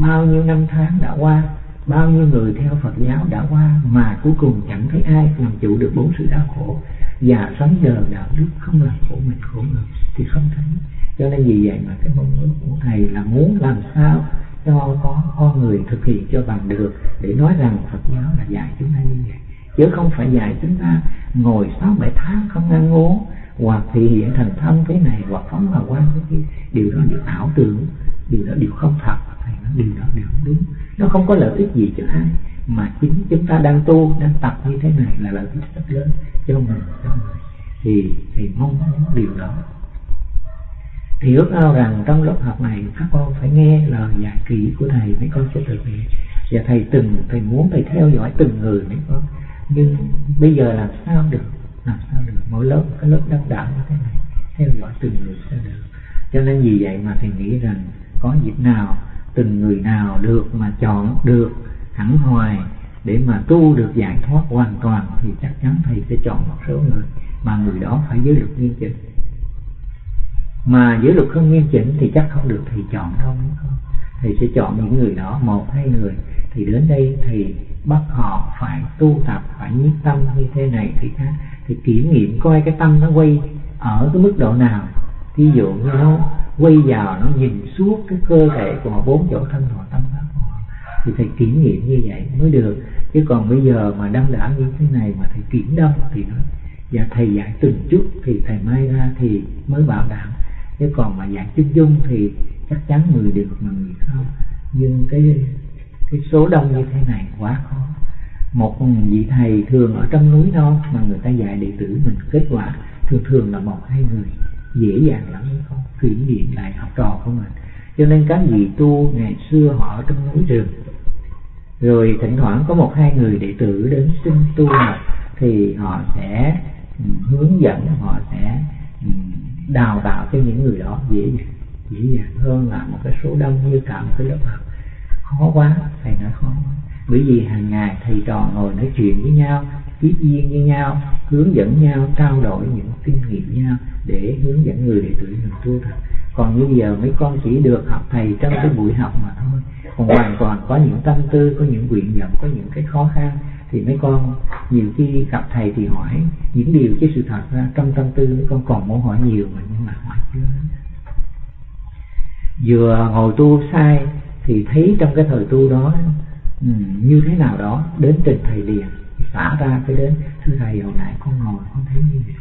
bao nhiêu năm tháng đã qua, bao nhiêu người theo Phật giáo đã qua, mà cuối cùng chẳng thấy ai làm chủ được bốn sự đau khổ và sống giờ đạo đức, không làm khổ mình khổ người thì không thấy. Cho nên vì vậy mà cái mong muốn của thầy là muốn làm sao cho có con người thực hiện cho bằng được, để nói rằng Phật giáo là dạy chúng ta như vậy, chứ không phải dạy chúng ta ngồi 6-7 tháng không ăn uống, hoặc thì hiện thành thân thế này, hoặc phóng vào quan thế kia. Điều đó điều ảo tưởng, điều đó điều không thật, điều đó điều không đúng, nó không có lợi ích gì cho ai, mà chính chúng ta đang tu, đang tập như thế này là lợi ích rất lớn cho mình, cho người. Thì mong muốn điều đó, thì ước ao rằng trong lớp học này các con phải nghe lời dạy kỹ của thầy, mấy con sẽ thực hiện. Và thầy muốn thầy theo dõi từng người mấy con, nhưng bây giờ làm sao được, mỗi lớp cái lớp đông đảo như thế này, theo dõi từng người sẽ được. Cho nên vì vậy mà thầy nghĩ rằng có dịp nào từng người nào được mà chọn được hẳn hoài để mà tu được giải thoát hoàn toàn, thì chắc chắn thầy sẽ chọn một số người, mà người đó phải giới luật nghiêm chỉnh. Mà giới luật không nghiêm chỉnh thì chắc không được thầy chọn đâu, đúng không? Thầy sẽ chọn những người đó, một hai người, thì đến đây thầy bắt họ phải tu tập, phải nhiếp tâm như thế này thì kiểm nghiệm coi cái tâm nó quay ở cái mức độ nào. Ví dụ như nó quay vào, nó nhìn suốt cái cơ thể của họ, bốn chỗ thân thọ tâm pháp của họ, thì thầy kiểm nghiệm như vậy mới được. Chứ còn bây giờ mà đâm đảo như thế này mà thầy kiểm đâm thì nó, và thầy dạy từng chút thì thầy mai ra thì mới bảo đảm. Chứ còn mà dạy chung dung thì chắc chắn người được mà người không. Nhưng cái số đông như thế này quá khó. Một vị thầy thường ở trong núi non mà người ta dạy đệ tử mình, kết quả thường là một hai người, dễ dàng lắm không kiểm nghiệm lại học trò của mình. Cho nên các vị tu ngày xưa họ ở trong núi rừng, rồi thỉnh thoảng có một hai người đệ tử đến xin tu học, thì họ sẽ hướng dẫn, họ sẽ đào tạo cho những người đó dễ dàng hơn là một cái số đông như cả một cái lớp học. Khó quá, thầy nói khó quá. Bởi vì hàng ngày thầy trò ngồi nói chuyện với nhau, tiếp duyên với nhau, hướng dẫn nhau, trao đổi những kinh nghiệm nhau, để hướng dẫn người đệ tử mình tu thật. Còn bây giờ mấy con chỉ được học thầy trong cái buổi học mà thôi, còn hoàn toàn có những tâm tư, có những nguyện vọng, có những cái khó khăn. Thì mấy con nhiều khi gặp thầy thì hỏi những điều cái sự thật ra trong tâm tư mấy con còn muốn hỏi nhiều mà nhưng mà hỏi chưa. Vừa ngồi tu sai thì thấy trong cái thời tu đó như thế nào đó, đến trình thầy liền xả ra cái đến thưa thầy hồi nãy con ngồi con thấy như vậy.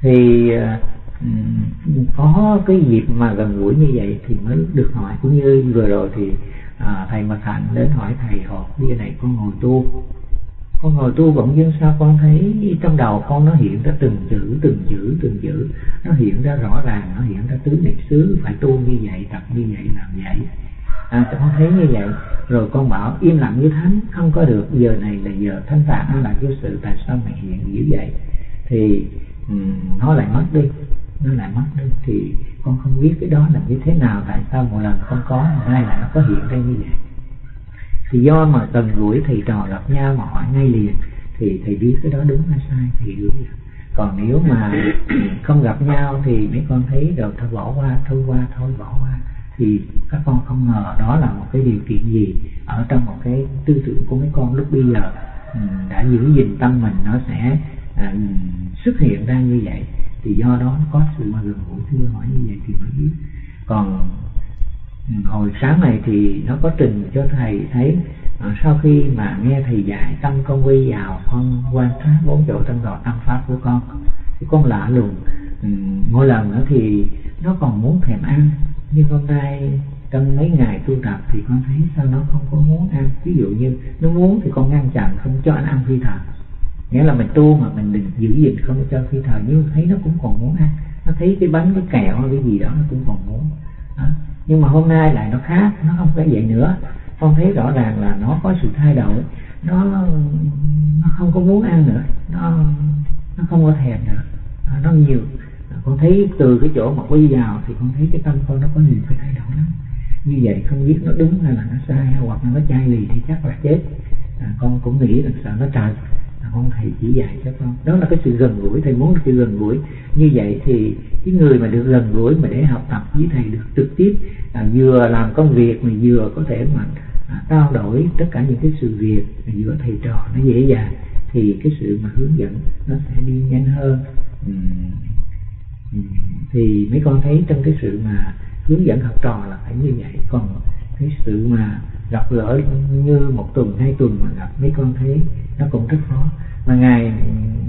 Thì có cái dịp mà gần gũi như vậy thì mới được hỏi. Cũng như vừa rồi thì thầy Mật Hạnh đến hỏi thầy họ bây giờ này con ngồi tu bỗng dưng sao con thấy trong đầu con nó hiện ra từng chữ, nó hiện ra rõ ràng, nó hiện ra tứ niệm xứ phải tu như vậy, tập như vậy, làm vậy. Con thấy như vậy rồi con bảo im lặng như thánh không có được, giờ này là giờ thánh tạng là vô sự, tại sao mày hiện như vậy? Thì nó lại mất đi. Thì con không biết cái đó là như thế nào, tại sao một lần không có mà hai là nó có hiện ra như vậy. Thì do mà gần gũi thầy trò gặp nhau mà hỏi ngay liền thì thầy biết cái đó đúng hay sai thì đúng vậy. Còn nếu mà không gặp nhau thì mấy con thấy rồi thôi bỏ qua. Thì các con không ngờ đó là một cái điều kiện gì ở trong một cái tư tưởng của mấy con lúc bây giờ đã giữ gìn tâm mình nó sẽ xuất hiện ra như vậy. Thì do đó nó có sự mà gần gũi thưa hỏi như vậy thì mới biết. Còn hồi sáng này thì nó có trình cho thầy thấy sau khi mà nghe thầy dạy tâm con quy vào, con quan sát bốn chỗ tâm vào tâm pháp của con thì con lạ lùng. Mỗi lần nữa thì nó còn muốn thèm ăn, nhưng hôm nay trong mấy ngày tu tập thì con thấy sao nó không có muốn ăn. Ví dụ như nó muốn thì con ngăn chặn không cho anh ăn phi thờ, nghĩa là mình tu mà mình định giữ gìn không cho phi thờ, nhưng thấy nó cũng còn muốn ăn, nó thấy cái bánh cái kẹo hay cái gì đó nó cũng còn muốn đó. Nhưng mà hôm nay lại nó khác, nó không phải vậy nữa. Con thấy rõ ràng là nó có sự thay đổi, nó không có muốn ăn nữa, nó không có thèm nữa, nó nhiều. Con thấy từ cái chỗ mà quay vào thì con thấy cái tâm con nó có nhiều cái thay đổi lắm. Như vậy không biết nó đúng hay là nó sai, hay hoặc là nó chai lì thì chắc là chết. Con cũng nghĩ là sợ nó trật, con thầy chỉ dạy cho con. Đó là cái sự gần gũi, thầy muốn được sự gần gũi. Như vậy thì cái người mà được gần gũi mà để học tập với thầy được trực tiếp, vừa làm công việc mà vừa có thể mà trao đổi tất cả những cái sự việc giữa thầy trò nó dễ dàng, thì cái sự mà hướng dẫn nó sẽ đi nhanh hơn. Thì mấy con thấy trong cái sự mà hướng dẫn học trò là phải như vậy. Còn cái sự mà gặp gỡ như một tuần hai tuần mà gặp mấy con thấy nó cũng rất khó. Mà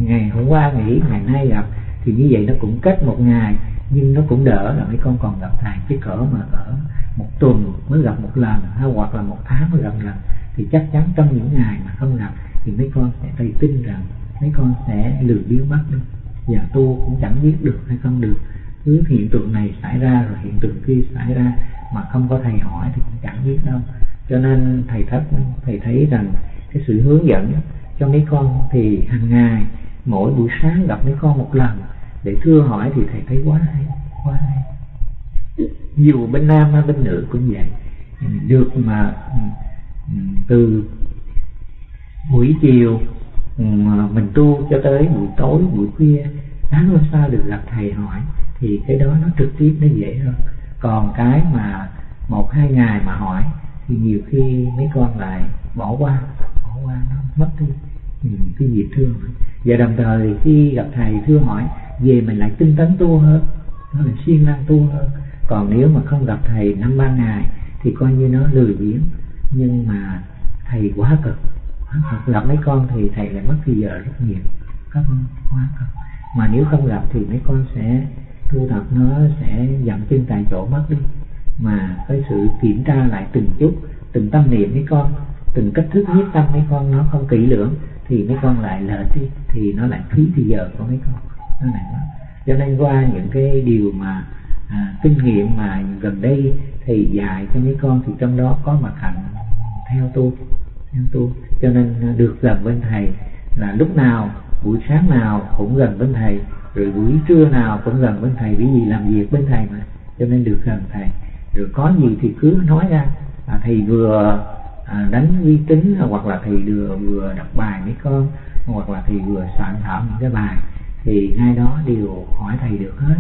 ngày hôm qua nghỉ, ngày nay gặp thì như vậy nó cũng cách một ngày, nhưng nó cũng đỡ là mấy con còn gặp thầy. Chứ cỡ mà ở một tuần mới gặp một lần hay hoặc là một tháng mới gặp một lần thì chắc chắn trong những ngày mà không gặp thì mấy con sẽ tự tin rằng mấy con sẽ lười biếng mất luôn. Và tu cũng chẳng biết được hay không được, cứ hiện tượng này xảy ra rồi hiện tượng kia xảy ra mà không có thầy hỏi thì cũng chẳng biết đâu. Cho nên thầy thấy rằng cái sự hướng dẫn cho mấy con thì hàng ngày mỗi buổi sáng gặp mấy con một lần để thưa hỏi thì thầy thấy quá hay. Dù bên nam hay bên nữ cũng vậy, được mà từ buổi chiều mình tu cho tới buổi tối buổi khuya sáng hôm sau được gặp thầy hỏi thì cái đó nó trực tiếp nó dễ hơn. Còn cái mà một hai ngày mà hỏi thì nhiều khi mấy con lại bỏ qua, nó mất đi cái dịp thương. Và đồng thời khi gặp thầy thưa hỏi về mình lại tinh tấn tu hơn, nó là siêng năng tu hơn. Còn nếu mà không gặp thầy 5-3 ngày thì coi như nó lười biếng, nhưng mà thầy quá cực. Gặp mấy con thì thầy lại mất thời giờ rất nhiều, các con quá cực. Mà nếu không gặp thì mấy con sẽ tu tập nó sẽ dậm chân tại chỗ mất đi. Mà cái sự kiểm tra lại từng chút, từng tâm niệm mấy con, từng cách thức nhiếp tâm mấy con nó không kỹ lưỡng thì mấy con lại lệch đi, thì nó lại phí thời giờ của mấy con, nó lại mất. Cho nên qua những cái điều mà kinh nghiệm mà gần đây thầy dạy cho mấy con thì trong đó có Mặt Hạnh theo tu, cho nên được gần bên thầy là lúc nào buổi sáng nào cũng gần bên thầy, rồi buổi trưa nào cũng gần bên thầy, bởi vì làm việc bên thầy mà, cho nên được gần thầy. Rồi có gì thì cứ nói ra, thầy vừa đánh vi tính, hoặc là thầy vừa đọc bài mấy con, hoặc là thầy vừa soạn thảo những cái bài thì ngay đó đều hỏi thầy được hết.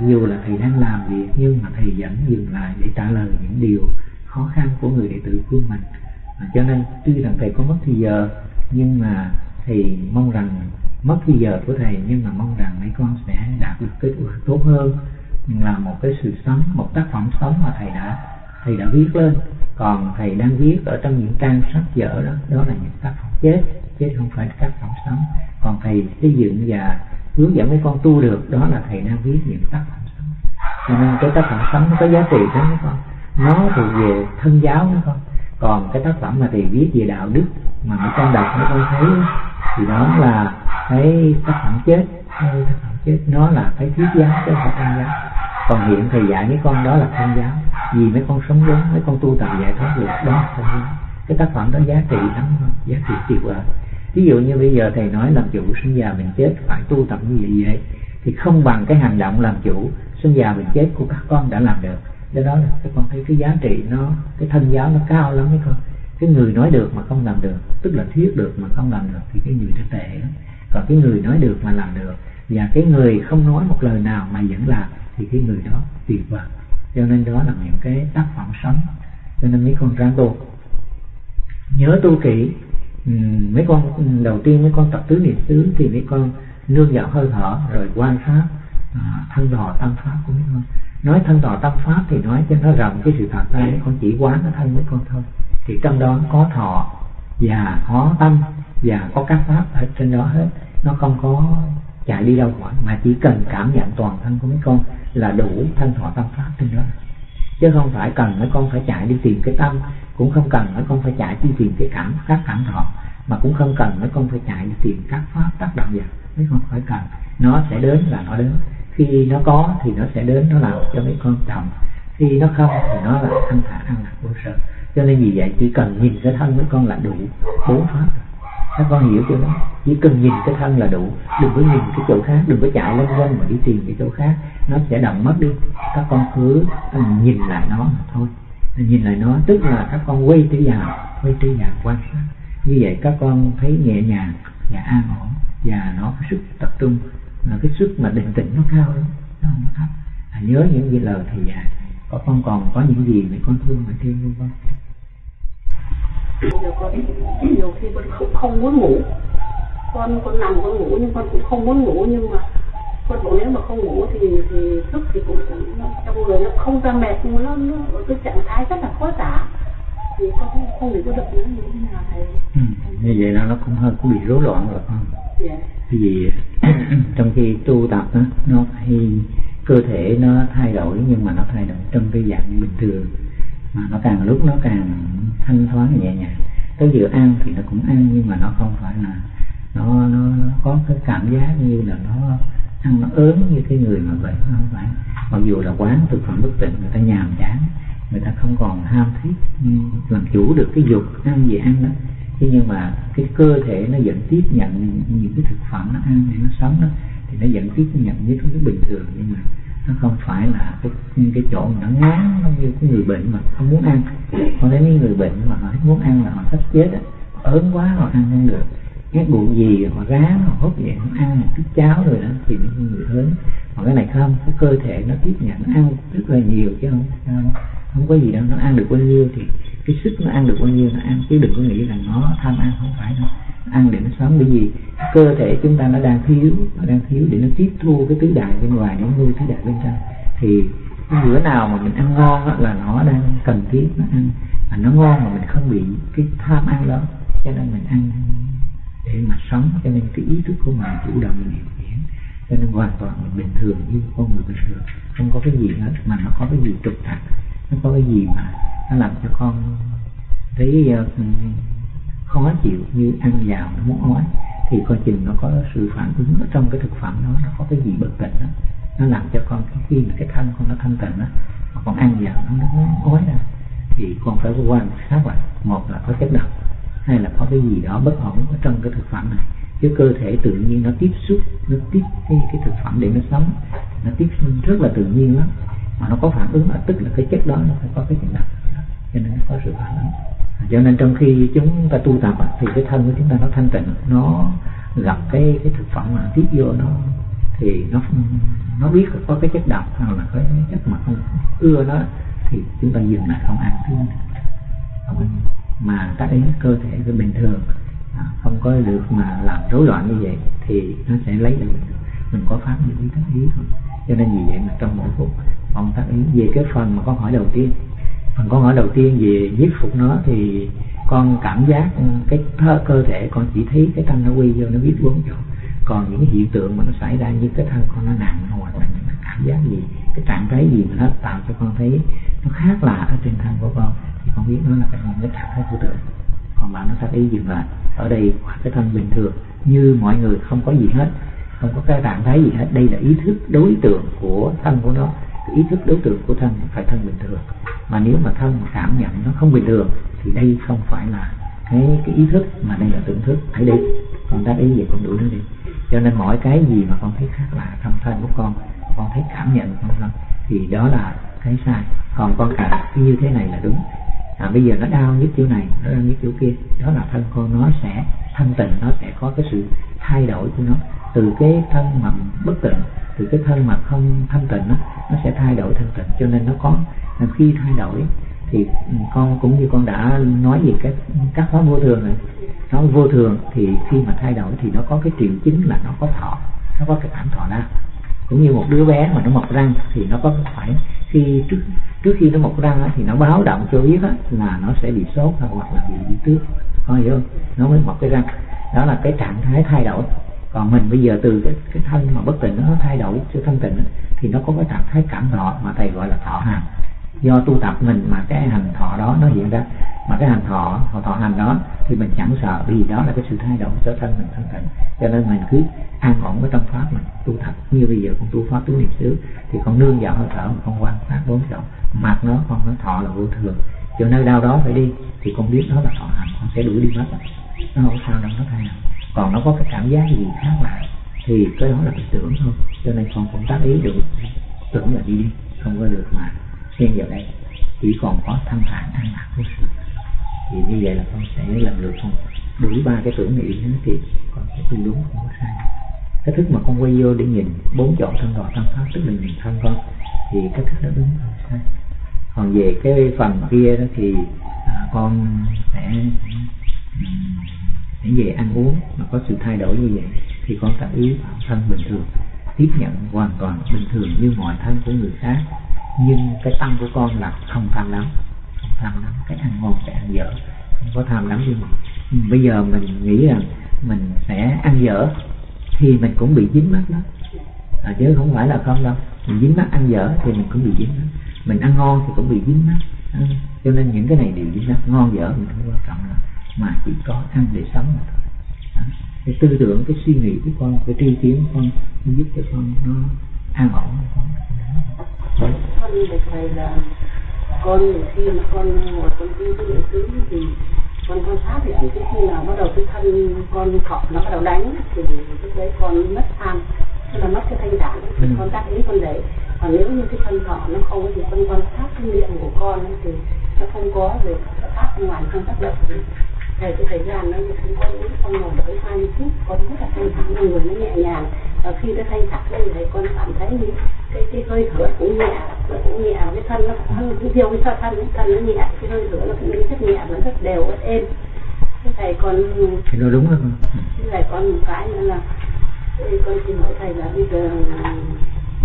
Dù là thầy đang làm việc nhưng mà thầy vẫn dừng lại để trả lời những điều khó khăn của người đệ tử của mình. Cho nên tuy rằng thầy có mất thì giờ, nhưng mà thầy mong rằng mất thì giờ của thầy, nhưng mà mong rằng mấy con sẽ đạt được kết quả tốt hơn, là một cái sự sống, một tác phẩm sống mà thầy đã viết lên. Còn thầy đang viết ở trong những trang sách vở đó, đó là những tác phẩm chết không phải tác phẩm sống. Còn thầy xây dựng và hướng dẫn mấy con tu được, đó là thầy đang viết những tác phẩm sống. Cho nên cái tác phẩm sống nó có giá trị đó mấy con, nó thuộc về thân giáo mấy con. Còn cái tác phẩm mà thầy viết về đạo đức mà mấy con đọc mấy con thấy thì đó là cái tác phẩm chết, hay tác phẩm chết nó là cái thuyết giáo chứ không phải thân giáo. Còn hiện thầy dạy mấy con đó là thân giáo, vì mấy con sống đúng, mấy con tu tập giải thoát được, đó là thân giáo. Cái tác phẩm đó giá trị lắm, giá trị tuyệt vời. Ví dụ như bây giờ thầy nói làm chủ sinh già mình chết phải tu tập như vậy vậy, thì không bằng cái hành động làm chủ sinh già mình chết của các con đã làm được. Do đó là các con thấy cái giá trị nó, cái thân giáo nó cao lắm mấy con. Cái người nói được mà không làm được, tức là thuyết được mà không làm được thì cái người nó tệ lắm. Còn cái người nói được mà làm được, và cái người không nói một lời nào mà vẫn làm thì cái người đó tuyệt vời. Cho nên đó là những cái tác phẩm sống. Cho nên mấy con ráng tu, nhớ tu kỹ. Mấy con đầu tiên mấy con tập tứ niệm xứ thì mấy con nương vào hơi thở rồi quan sát thân đò tâm pháp của mấy con. Nói thân đò tâm pháp thì nói cho nó rộng cái sự thật ra, mấy con chỉ quán nó thân mấy con thôi, thì trong đó có thọ và có tâm và có các pháp ở trên đó hết, nó không có chạy đi đâu khỏi, mà chỉ cần cảm nhận toàn thân của mấy con là đủ thân thọ tâm pháp trên đó, chứ không phải cần mấy con phải chạy đi tìm cái tâm, cũng không cần mấy con phải chạy đi tìm cái cảm, các cảm thọ, mà cũng không cần mấy con phải chạy đi tìm các pháp tác động vào. Mấy con phải cần, nó sẽ đến là nó đến, khi nó có thì nó sẽ đến, nó làm cho mấy con chậm, khi nó không thì nó là thanh thản an lạc vô sở. Cho nên vì vậy chỉ cần nhìn cái thân mấy con là đủ bốn pháp. Các con hiểu chưa đó? Chỉ cần nhìn cái thân là đủ, đừng có nhìn cái chỗ khác, đừng có chạy lên quanh mà đi tìm cái chỗ khác, nó sẽ động mất đi. Các con cứ nhìn lại nó mà thôi, nhìn lại nó tức là các con quay trở vào quan sát. Như vậy các con thấy nhẹ nhàng và an ổn, và nó có sức tập trung, là cái sức mà định tĩnh nó cao lắm, nó không thấp. Nhớ những gì lời thầy dạy. Các con còn có những gì mà con thương phải thêm luôn không? Nhiều khi con không muốn ngủ, con nằm con ngủ, nhưng con cũng không muốn ngủ, nhưng mà con bảo nếu mà không ngủ thì thức thì cũng trong người nó không ra mệt, nhưng nó cái trạng thái rất là khó tả, thì con không hiểu được nó như thế nào thầy. Như vậy là nó cũng hơi có bị rối loạn rồi không? Dạ. Vì trong khi tu tập đó, nó hay cơ thể nó thay đổi, nhưng mà nó thay đổi trong cái dạng bình thường, mà nó càng lúc nó càng thanh thoáng nhẹ nhàng. Tới giờ ăn thì nó cũng ăn, nhưng mà nó không phải là nó có cái cảm giác như là nó ăn nó ớn như cái người mà vậy, không phải. Mặc dù là quán thực phẩm bất tịnh, người ta nhàm chán, người ta không còn ham thiết làm chủ được cái dục ăn gì ăn đó, thế nhưng mà cái cơ thể nó vẫn tiếp nhận những cái thực phẩm nó ăn để nó sống đó, thì nó vẫn tiếp nhận những cái bình thường, nhưng mà nó không phải là cái chỗ mà nó ngán, nó như cái người bệnh mà không muốn ăn. Còn nếu như người bệnh mà họ muốn ăn là họ sắp chết á, ớn quá họ ăn không được, cái bụng gì họ ráng họ hốt vậy, họ ăn một chút cháo rồi đó thì những người hớn. Còn cái này không, cái cơ thể nó tiếp nhận, nó ăn rất là nhiều chứ không có gì đâu, nó ăn được bao nhiêu thì cái sức nó ăn được bao nhiêu nó ăn, chứ đừng có nghĩ là nó tham ăn, không phải đâu. Ăn để nó sống, bởi vì cơ thể chúng ta nó đang thiếu, để nó tiếp thu cái tứ đại bên ngoài để nuôi tứ đại bên trong. Thì cái bữa nào mà mình ăn ngon đó, là nó đang cần thiết nó ăn, mà nó ngon mà mình không bị cái tham ăn đó, cho nên mình ăn để mà sống. Cho nên cái ý thức của mình chủ động, mình điều khiển, cho nên hoàn toàn mình bình thường như con người bình thường, không có cái gì hết, mà nó có cái gì trục trặc, nó có cái gì mà nó làm cho con thấy khó chịu, như ăn vào nó muốn ói, thì coi chừng nó có sự phản ứng ở trong cái thực phẩm đó, nó có cái gì bất tịnh đó, nó làm cho con khi mà cái thân con nó thanh tịnh đó, mà con ăn vào nó muốn ói ra, thì con phải quan sát lại, một là có chất độc, hay là có cái gì đó bất ổn ở trong cái thực phẩm này. Chứ cơ thể tự nhiên nó tiếp xúc, nó tiếp cái thực phẩm để nó sống, nó tiếp xúc rất là tự nhiên lắm, mà nó có phản ứng là tức là cái chất đó nó phải có cái chất độc, cho nên nó có sự phản ứng. Cho nên trong khi chúng ta tu tập thì cái thân của chúng ta nó thanh tịnh, nó gặp cái thực phẩm mà tiếp vô nó thì nó nó biết là có cái chất độc hoặc là có cái chất mà không ưa nó thì chúng ta dừng lại không ăn luôn, mà các cái cơ thể cái bình thường không có được mà làm rối loạn như vậy thì nó sẽ lấy được mình có pháp như ý tác ý thôi. Cho nên vì vậy mà trong mỗi phục ông tác ý về cái phần mà con hỏi đầu tiên, phần con hỏi đầu tiên về nhiếp phục nó thì con cảm giác cái cơ thể con chỉ thấy cái tâm nó quy vô, nó biết bốn chỗ, còn những hiện tượng mà nó xảy ra như cái thân con nó nặng hoặc là những cảm giác gì, cái trạng thái gì mà nó tạo cho con thấy nó khác lạ ở trên thân của con thì con biết nó là cái một cái trạng thái của tượng. Còn bạn nó tác ý dừng lại ở đây cái thân bình thường như mọi người, không có gì hết, không có cái trạng thái gì hết. Đây là ý thức đối tượng của thân của nó, cái ý thức đối tượng của thân phải thân bình thường. Mà nếu mà thân mà cảm nhận nó không bình thường thì đây không phải là cái ý thức mà đây là tưởng thức. Hãy đi con tác ý về con đuổi nó đi. Cho nên mỗi cái gì mà con thấy khác lạ trong thân của con thấy cảm nhận trong thân thì đó là cái sai. Còn con cảm như thế này là đúng, bây giờ nó đau nhất kiểu này, nó đau nhất kiểu kia, đó là thân con nó sẽ thanh tịnh, nó sẽ có cái sự thay đổi của nó. Từ cái thân mà bất tịnh, từ cái thân mà không thanh tịnh nó sẽ thay đổi thanh tịnh. Cho nên nó có khi thay đổi thì con cũng như con đã nói về các pháp vô thường này, nó vô thường thì khi mà thay đổi thì nó có cái triệu chứng là nó có thọ, nó có cái cảm thọ ra. Cũng như một đứa bé mà nó mọc răng thì nó có phải khi trước khi nó mọc răng thì nó báo động cho biết là nó sẽ bị sốt hoặc là bị tước, con hiểu không, nó mới mọc cái răng. Đó là cái trạng thái thay đổi. Còn mình bây giờ từ cái thân mà bất tịnh nó thay đổi sự thanh tịnh thì nó có cái trạng thái cảm thọ mà thầy gọi là thọ hành. Do tu tập mình mà cái hành thọ đó nó hiện ra, mà cái hành thọ hành đó thì mình chẳng sợ, vì đó là cái sự thay đổi cho thân mình thanh tịnh. Cho nên mình cứ an ổn với tâm pháp mình tu tập. Như bây giờ con tu pháp tứ niệm xứ thì con nương vào hơi thở, con quan sát bốn chỗ, mặt nó con nó thọ là vô thường, chỗ nơi đau đó phải đi thì con biết đó là thọ hành, con sẽ đuổi đi mất, nó không sao đâu, nó thay. Còn nó có cái cảm giác gì khác lại thì cái đó là cái tưởng thôi. Cho nên con cũng tác ý được tưởng là đi đi, không có được mà xen vào đây, chỉ còn có thanh thản an lạc thôi. Thì như vậy là con sẽ làm được không? Đủ ba cái tưởng nghĩ đó thì con sẽ tương đúng, không có sai. Cái thức mà con quay vô để nhìn bốn chỗ thân đỏ thân pháp, tức là nhìn thân con, thì cái thức đó đúng, không sai. Còn về cái phần kia đó thì con sẽ về ăn uống mà có sự thay đổi như vậy thì con tạm ý vào thân bình thường, tiếp nhận hoàn toàn bình thường như mọi thân của người khác. Nhưng cái tâm của con là không tham lắm, không tham lắm cái ăn ngon cái ăn dở, không có tham lắm. Nhưng mà bây giờ mình nghĩ rằng mình sẽ ăn dở thì mình cũng bị dính mắt đó, chứ không phải là không đâu. Mình dính mắt ăn dở thì mình cũng bị dính mắt, mình ăn ngon thì cũng bị dính mắt, cho nên những cái này đều dính mắt. Ngon dở mình không quan trọng lắm, mà chỉ có ăn để sống mà thôi. Cái tư tưởng, cái suy nghĩ của con, cái tri kiến của con giúp cho con nó an ổn. Con đợt này là con khi mà con ngồi con tư cái niệm xứ thì con quan sát thì ảnh cái khi nào bắt đầu cái thân con cọp nó bắt đầu đánh thì lúc đấy con mất tham, tức là mất cái thanh đẳng, thì con tác ý con đấy. Còn nếu như cái thân thọ nó không thì con quan sát cái niệm của con thì nó không có được tác ngoài, không tác động gì. Về cái thời gian nó cũng có những con ngồi tới 20 phút con rất là thanh thản, người nó nhẹ nhàng. Và khi nó thanh thản lên thì con cảm thấy cái hơi thở cũng nhẹ, nó cũng nhẹ, cái thân nó cũng nhiều cái thân nó nhẹ, cái hơi thở nó cũng rất nhẹ, nó rất đều, rất êm. Thế thầy con thì nó đúng rồi. Thế thầy con một cái nữa là con xin hỏi thầy là bây giờ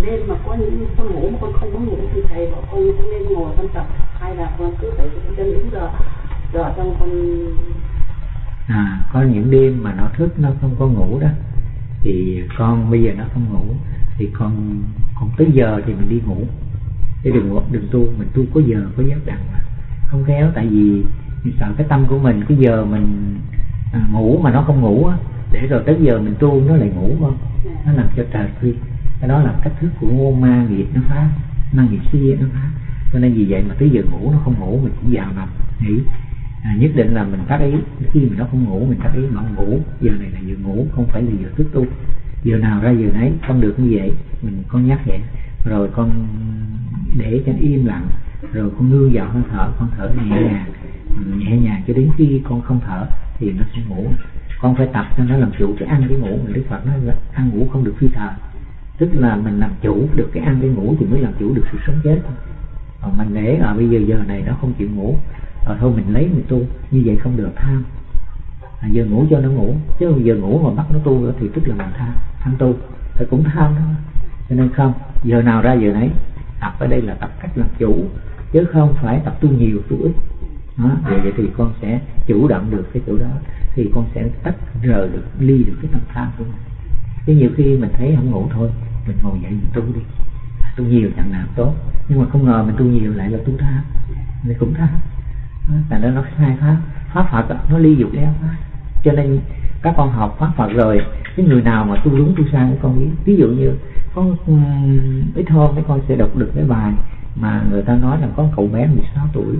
đêm mà con ngủ mà con không muốn ngủ thì thầy bảo con nên ngồi con tập hay là con cứ phải đến đúng giờ. Rồi xong con có những đêm mà nó thức nó không có ngủ đó thì con bây giờ nó không ngủ thì con tới giờ thì mình đi ngủ, chứ đừng tu, mình tu có giờ có giấc đặng mà không khéo. Tại vì mình sợ cái tâm của mình cái giờ mình ngủ mà nó không ngủ á, để rồi tới giờ mình tu nó lại ngủ không, nó làm cho trời khuya. Cái đó là cách thức của ma nghiệp, nó phá ma nghiệp xưa nó phá. Cho nên vì vậy mà tới giờ ngủ nó không ngủ mình cũng vào nằm nghỉ. Nhất định là mình tác ý khi mình nó không ngủ, mình tác ý mà không ngủ, giờ này là giờ ngủ, không phải là giờ thức tu, giờ nào ra giờ nấy. Con được như vậy mình con nhắc vậy, rồi con để cho nó im lặng, rồi con nương vào hơi thở, con thở nhẹ nhàng cho đến khi con không thở thì nó sẽ ngủ. Con phải tập cho nó làm chủ cái ăn cái ngủ. Đức Phật nói ăn ngủ không được phi thờ, Tức là mình làm chủ được cái ăn cái ngủ thì mới làm chủ được sự sống chết thôi. Còn mình để bây giờ này nó không chịu ngủ, thôi mình lấy mình tu, như vậy không được. Tham giờ ngủ cho nó ngủ, chứ giờ ngủ mà bắt nó tu nữa thì tức là mình tham tu thì cũng tham thôi. Cho nên không, giờ nào ra giờ nấy. Tập ở đây là tập cách làm chủ, chứ không phải tập tu nhiều tu ít. Vậy thì con sẽ chủ động được cái chỗ đó, thì con sẽ tách rời được, ly được cái tâm tham của mình. Chứ nhiều khi mình thấy không ngủ thôi, mình ngồi dậy mình tu đi, tu nhiều chẳng nào tốt, nhưng mà không ngờ mình tu nhiều lại là tu tham, mình cũng tham. Tại đó nó sai pháp, pháp Phật nó ly dục đeo. Cho nên các con học pháp Phật rồi, cái người nào mà tu đúng tu sai con biết. Ví dụ như con ít hôm thì con sẽ đọc được cái bài mà người ta nói là có cậu bé 16 tuổi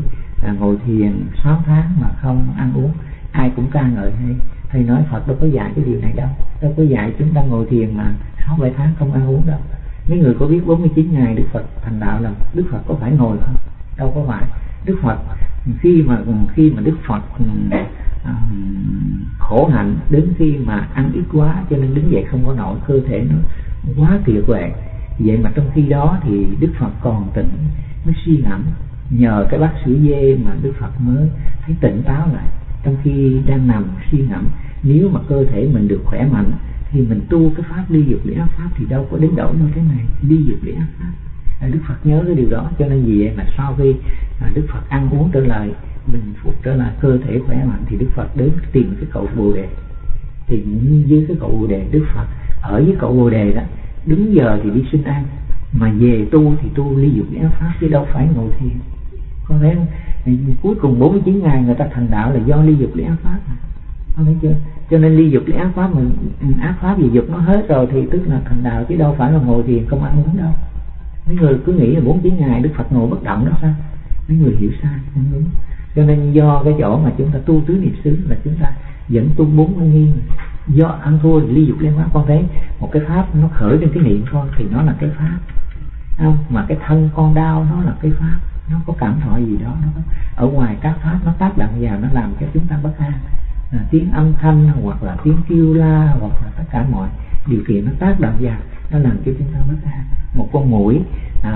ngồi thiền 6 tháng mà không ăn uống, ai cũng ca ngợi hay. Thầy nói Phật đâu có dạy cái điều này đâu, đâu có dạy chúng ta ngồi thiền mà 6-7 tháng không ăn uống đâu. Mấy người có biết 49 ngày Đức Phật thành đạo là Đức Phật có phải ngồi không? Đâu có phải. Đức Phật khi mà Đức Phật khổ hạnh đến khi mà ăn ít quá cho nên đứng dậy không có nổi, cơ thể nó quá kiệt quệ. Vậy mà trong khi đó thì Đức Phật còn tỉnh, mới suy ngẫm, nhờ cái bát sữa dê mà Đức Phật mới thấy tỉnh táo lại. Trong khi đang nằm suy ngẫm, nếu mà cơ thể mình được khỏe mạnh thì mình tu cái pháp ly dục lễ ác pháp thì đâu có đến đổi đâu cái này ly dục lễ ác pháp. Đức Phật nhớ cái điều đó, cho nên vì vậy mà sau khi Đức Phật ăn uống trở lại, bình phục trở lại, cơ thể khỏe mạnh thì Đức Phật đến tìm cái cậu Bồ Đề. Thì dưới cái cậu Bồ Đề, Đức Phật ở với cậu Bồ Đề đó, đúng giờ thì đi xin ăn, mà về tu thì tu ly dục lễ ác pháp chứ đâu phải ngồi thiền. Con thấy không? Cuối cùng 49 ngày người ta thành đạo là do ly dục lễ ác pháp. Con thấy chưa? Cho nên ly dục lễ ác pháp, mà ác pháp vì dục nó hết rồi thì tức là thành đạo, chứ đâu phải là ngồi thiền không ăn uống đâu. Mấy người cứ nghĩ là 49 ngày Đức Phật ngồi bất động đó sao? Mấy người hiểu sai, không đúng. Cho nên do cái chỗ mà chúng ta tu tứ niệm xứ là chúng ta vẫn tu 40 nghi. Do ăn thua ly dục lễ pháp. Con thấy một cái pháp nó khởi lên cái niệm thôi thì nó là cái pháp, không? Mà cái thân con đau nó là cái pháp, nó có cảm thọ gì đó nó ở ngoài các pháp nó tác động vào, nó làm cho chúng ta bất an. Tiếng âm thanh hoặc là tiếng kêu la hoặc là tất cả mọi điều kiện nó tác động vào, nó làm cho chúng ta bất an. Một con muỗi,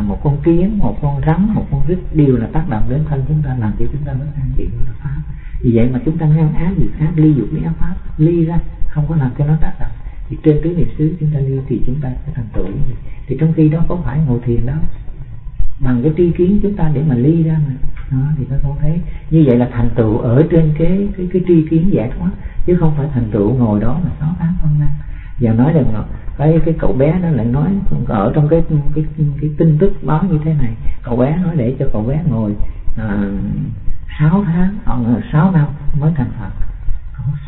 một con kiến, một con rắn, một con rít đều là tác động đến thân chúng ta, làm cho chúng ta bất an, chuyện đó là pháp. Vì vậy mà chúng ta ngăn ác gì khác, ly dục lễ ác pháp, ly ra, không có làm cho nó tác động. Thì trên tứ niệm xứ chúng ta ly thì chúng ta sẽ thành tựu. Thì trong khi đó có phải ngồi thiền đó, bằng cái tri kiến chúng ta để mà ly ra mà đó, thì các con thấy như vậy là thành tựu ở trên cái tri kiến giải thoát, chứ không phải thành tựu ngồi đó mà xóa án phân năng. Và nói rằng là cái cậu bé nó lại nói ở trong cái tin tức báo như thế này, cậu bé nói để cho cậu bé ngồi 6 năm mới thành Phật,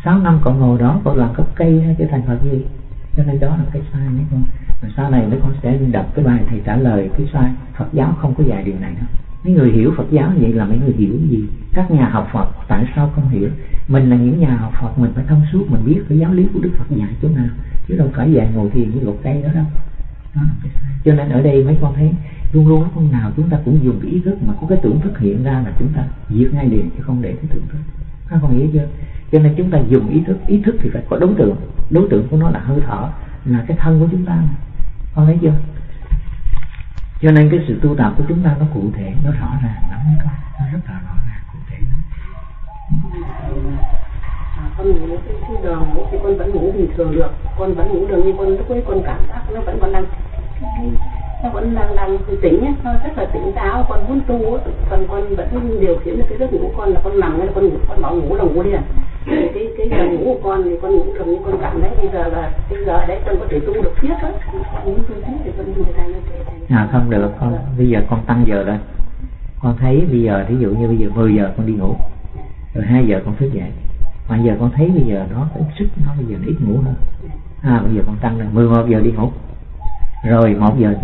6 năm cậu ngồi đó cậu làm gốc cây hay chứ thành Phật gì. Cho nên đó là cái sai mấy con. Rồi sau này mấy con sẽ đọc cái bài thầy trả lời cái sai. Phật giáo không có dạy điều này đâu. Mấy người hiểu Phật giáo vậy là mấy người hiểu gì? Các nhà học Phật tại sao không hiểu? Mình là những nhà học Phật, mình phải thông suốt, mình biết cái giáo lý của Đức Phật dạy chỗ nào, chứ đâu phải dạy ngồi thiền với gốc cây đó đâu. Đó là cái sai. Cho nên ở đây mấy con thấy luôn luôn lúc nào chúng ta cũng dùng cái ý thức, mà có cái tưởng thức hiện ra là chúng ta diệt ngay liền, chứ không để cái tưởng thức. Các con hiểu chưa? Cho nên chúng ta dùng ý thức thì phải có đối tượng. Đối tượng của nó là hơi thở, là cái thân của chúng ta. Con thấy chưa? Cho nên cái sự tu tập của chúng ta nó cụ thể, nó rõ ràng lắm, nó rất là rõ ràng, cụ thể lắm. Con ngủ khi giờ ngủ thì con vẫn ngủ bình thường được, con vẫn ngủ được, nhưng con lúc ấy con cảm giác nó vẫn còn đang, nó vẫn đang tỉnh nhé, nó rất là tỉnh táo. Con muốn tu á, còn con vẫn điều khiển được cái giấc ngủ của con, là con nằm hay là con ngủ, con bảo ngủ là ngủ đi à. Cái giờ ngủ của con thì con ngủ được, nhưng con cảm thấy bây giờ đấy con có thể tu được thiết á, muốn tu thiết thì con người ta như thế à, không được con. Bây giờ con tăng giờ lên, con thấy bây giờ thí dụ như bây giờ 10 giờ con đi ngủ rồi 2 giờ con thức dậy, mà giờ con thấy bây giờ nó ít sức, nó bây giờ nó ít ngủ hơn, bây giờ con tăng lên 11 giờ đi ngủ rồi 1 giờ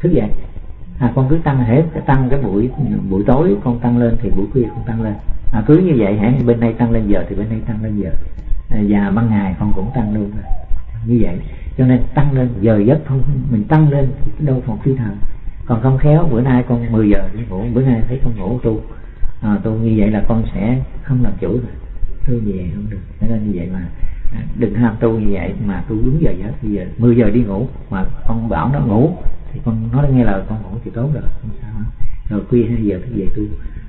thức dậy. Con cứ tăng hết, tăng cái buổi tối con tăng lên thì buổi khuya con tăng lên, cứ như vậy hả, bên đây tăng lên giờ thì bên đây tăng lên giờ, và ban ngày con cũng tăng luôn như vậy. Cho nên tăng lên giờ giấc, không mình tăng lên thì đâu còn phi thần. Còn không khéo bữa nay con 10 giờ đi ngủ, bữa nay thấy con ngủ tu tu như vậy là con sẽ không làm chủ rồi, tôi về không được. Thế nên như vậy mà đừng ham tu như vậy mà tu đúng giờ vậy. Bây giờ 10 giờ đi ngủ mà con bảo nó ngủ thì con nói nghe lời con ngủ thì tốt rồi, không sao hết. Rồi khuya 2 giờ thì về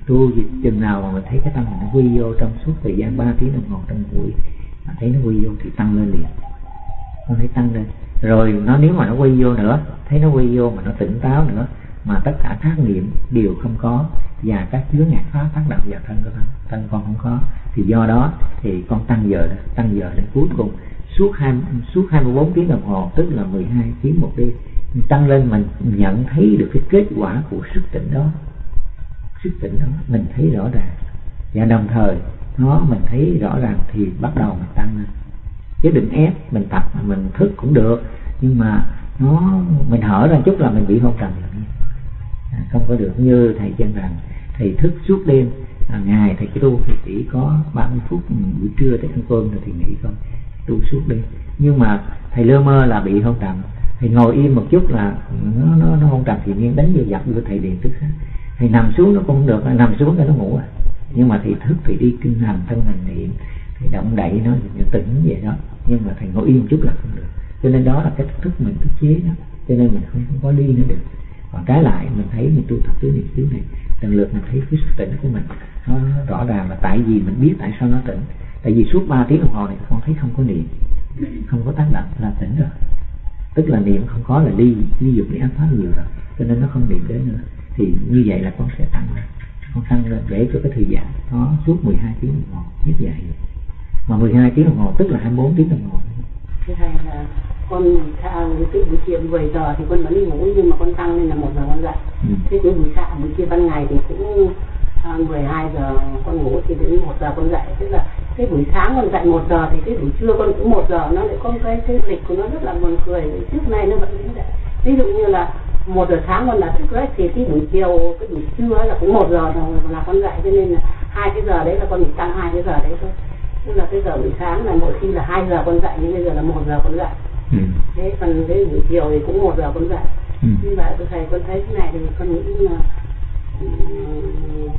tu chừng nào mà mình thấy cái tâm nó quy vô trong suốt thời gian 3 tiếng đồng hồ trong buổi mà thấy nó quy vô thì tăng lên liền, con thấy tăng lên. Rồi nó nếu mà nó quy vô nữa, thấy nó quy vô mà nó tỉnh táo nữa, mà tất cả các niệm đều không có và các chướng ngại pháp tác động vào thân con không có, thì do đó thì con tăng giờ đến cuối cùng suốt 24 tiếng đồng hồ, tức là 12 tiếng một đêm tăng lên. Mình nhận thấy được cái kết quả của sức tỉnh đó mình thấy rõ ràng, và đồng thời nó mình thấy rõ ràng thì bắt đầu mình tăng lên, chứ đừng ép mình tập. Mình thức cũng được nhưng mà nó mình hở ra chút là mình bị hôn trầm, không có được. Như thầy chân rằng thầy thức suốt đêm, ngày thầy cứ tu thì chỉ có 30 phút buổi trưa tới ăn cơm rồi thì nghỉ không, tu suốt đêm. Nhưng mà thầy lơ mơ là bị hôn trầm, thầy ngồi im một chút là nó hôn trầm thì nhiên đánh vô dập của thầy điện tức hết. Thầy nằm xuống nó cũng được, nằm xuống cái nó ngủ à. Nhưng mà thầy thức thì đi kinh hành thân hành niệm, thầy động đậy nó tỉnh vậy đó. Nhưng mà thầy ngồi im chút là không được. Cho nên đó là cái thức mình thức chế đó, cho nên mình không có đi nữa được. Còn trái lại mình thấy mình tu tập tứ niệm xứ này, lần lượt mình thấy cái sự tỉnh của mình nó rõ ràng. Là tại vì mình biết tại sao nó tỉnh, tại vì suốt 3 tiếng đồng hồ này con thấy không có niệm, không có tác động là tỉnh rồi, tức là niệm không có là ly dục ly ám pháp nhiều rồi, cho nên nó không niệm đến nữa. Thì như vậy là con sẽ tăng lên để cho cái thời gian nó suốt 12 tiếng đồng hồ như vậy. Mà 12 tiếng đồng hồ tức là 24 tiếng đồng hồ. Thứ hai là con buổi chiều 10 giờ thì con vẫn đi ngủ, nhưng mà con tăng lên là 1 giờ con dậy. Thế đến buổi chiều ban ngày thì cũng 12 giờ con ngủ thì đến 1 giờ con dậy. Tức là cái buổi sáng con dậy 1 giờ thì cái buổi trưa con cũng 1 giờ. Nó lại có cái lịch của nó rất là buồn cười, trước nay nó vẫn dậy. Ví dụ như là 1 giờ sáng con là thức dậy thì cái buổi chiều, cái buổi trưa là cũng 1 giờ là con dậy. Cho nên là 2 cái giờ đấy là con bị tăng 2 cái giờ đấy thôi. Tức là cái giờ buổi sáng là mỗi khi là 2 giờ con dậy, nhưng bây giờ là 1 giờ con dậy. Thế còn đến buổi chiều thì cũng 1 giờ con dậy. Như vậy thầy con thấy thế này thì con nghĩ là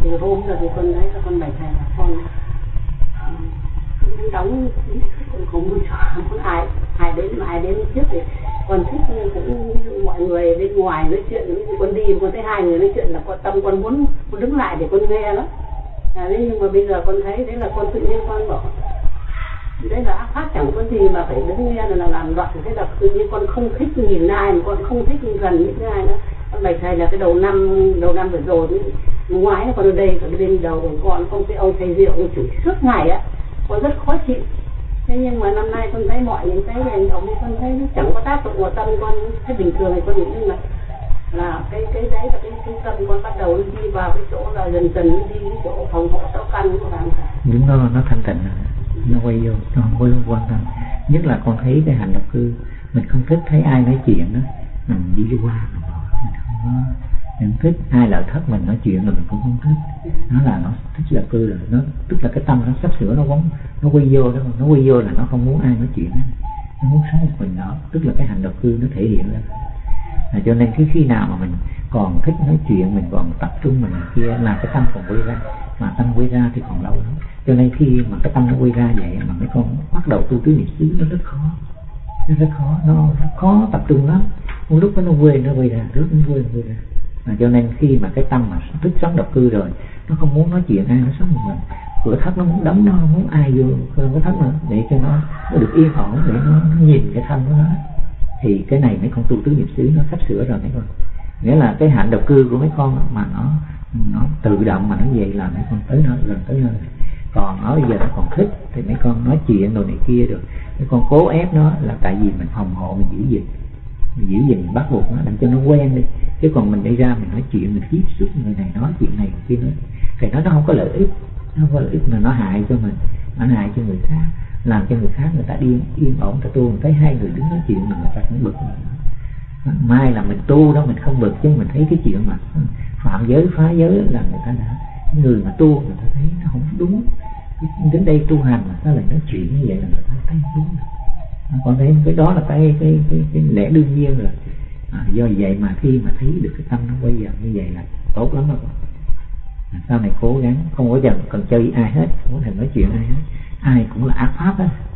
từ hôm giờ thì con thấy là con bày thầy là con đóng con không muốn cho con ai đến trước thì con thích cũng mọi người bên ngoài nói chuyện. Con đi con thấy hai người nói chuyện là con tâm con muốn con đứng lại để con nghe lắm. Nhưng mà bây giờ con thấy đấy là con tự nhiên con bỏ, đấy là ác pháp chẳng có gì mà phải đứng nghe là làm loạn. Thế là tự nhiên con không thích nhìn ai, mà con không thích gần những cái ai nữa. Con bày thầy là cái đầu năm vừa rồi ngoái con ở đây, còn bên đầu của con không cái ông thầy Diệu ông chửi suốt ngày á, con rất khó chịu. Thế nhưng mà năm nay con thấy mọi những cái này ông con thấy nó chẳng có tác dụng vào tâm con, thấy bình thường thì con nghĩ nhưng mà là cái đấy là cái tâm con bắt đầu đi vào cái chỗ là dần đi cái chỗ phòng hộ sáu căn của bạn. Đúng đó, nó thanh tịnh, nó quay vô, nó không có liên quan tâm. Nhất là con thấy cái hành động cư mình không thích thấy ai nói chuyện đó, mình đi qua mình bỏ, mình không thích ai lợi thất mình nói chuyện là mình cũng không thích. Nó là nó thích là cư là nó tức là cái tâm nó sắp sửa nó quay vô đó, nó quay vô là nó không muốn ai nói chuyện đó, nó muốn sống một mình đó, tức là cái hành động cư nó thể hiện ra. Cho nên khi nào mà mình còn thích nói chuyện, mình còn tập trung mình kia là cái tâm còn quay ra, mà tâm quay ra thì còn lâu lắm. Cho nên khi mà cái tâm nó quay ra vậy mà mấy con bắt đầu tu tứ niệm xứ nó rất khó, nó khó tập trung lắm. Một lúc nó quên nó quay ra, lúc nó quên quay ra. Cho nên khi mà cái tâm mà thích sống độc cư rồi, nó không muốn nói chuyện ai, nó sống một mình. Cửa thất nó muốn đóng, nó không muốn ai vô cái thất nữa để cho nó được yên ổn, để nó nhìn cái thân của nó. Thì cái này mấy con tu tứ niệm xứ nó sắp sửa rồi mấy con. Nghĩa là cái hạnh độc cư của mấy con mà nó tự động mà nó vậy là mấy con tới nơi, gần tới nơi. Còn nó bây giờ nó còn thích thì mấy con nói chuyện đồ này kia được. Mấy con cố ép nó là tại vì mình phòng hộ, mình giữ gìn. Mình giữ gìn, mình bắt buộc nó, làm cho nó quen đi. Chứ còn mình đi ra mình nói chuyện, mình tiếp xúc người này nói chuyện này kia nữa, thì nó không có lợi ích. Nó không có lợi ích mà nó hại cho mình, nó hại cho người khác, làm cho người khác người ta điên yên ổn. Tại tu mình thấy hai người đứng nói chuyện mà người ta cũng bực. Mai là mình tu đó mình không bực, chứ mình thấy cái chuyện mà phạm giới phá giới là người ta đã, người mà tu người ta thấy nó không đúng. Đến đây tu hành mà nó lại nói chuyện như vậy là người ta thấy không đúng. Còn thấy cái đó là cái lẽ đương nhiên rồi. Do vậy mà khi mà thấy được cái tâm nó quay dần như vậy là tốt lắm rồi. Sau này cố gắng không có cần chơi ai hết, không có thèm nói chuyện ai hết. Ai cũng là ác pháp á.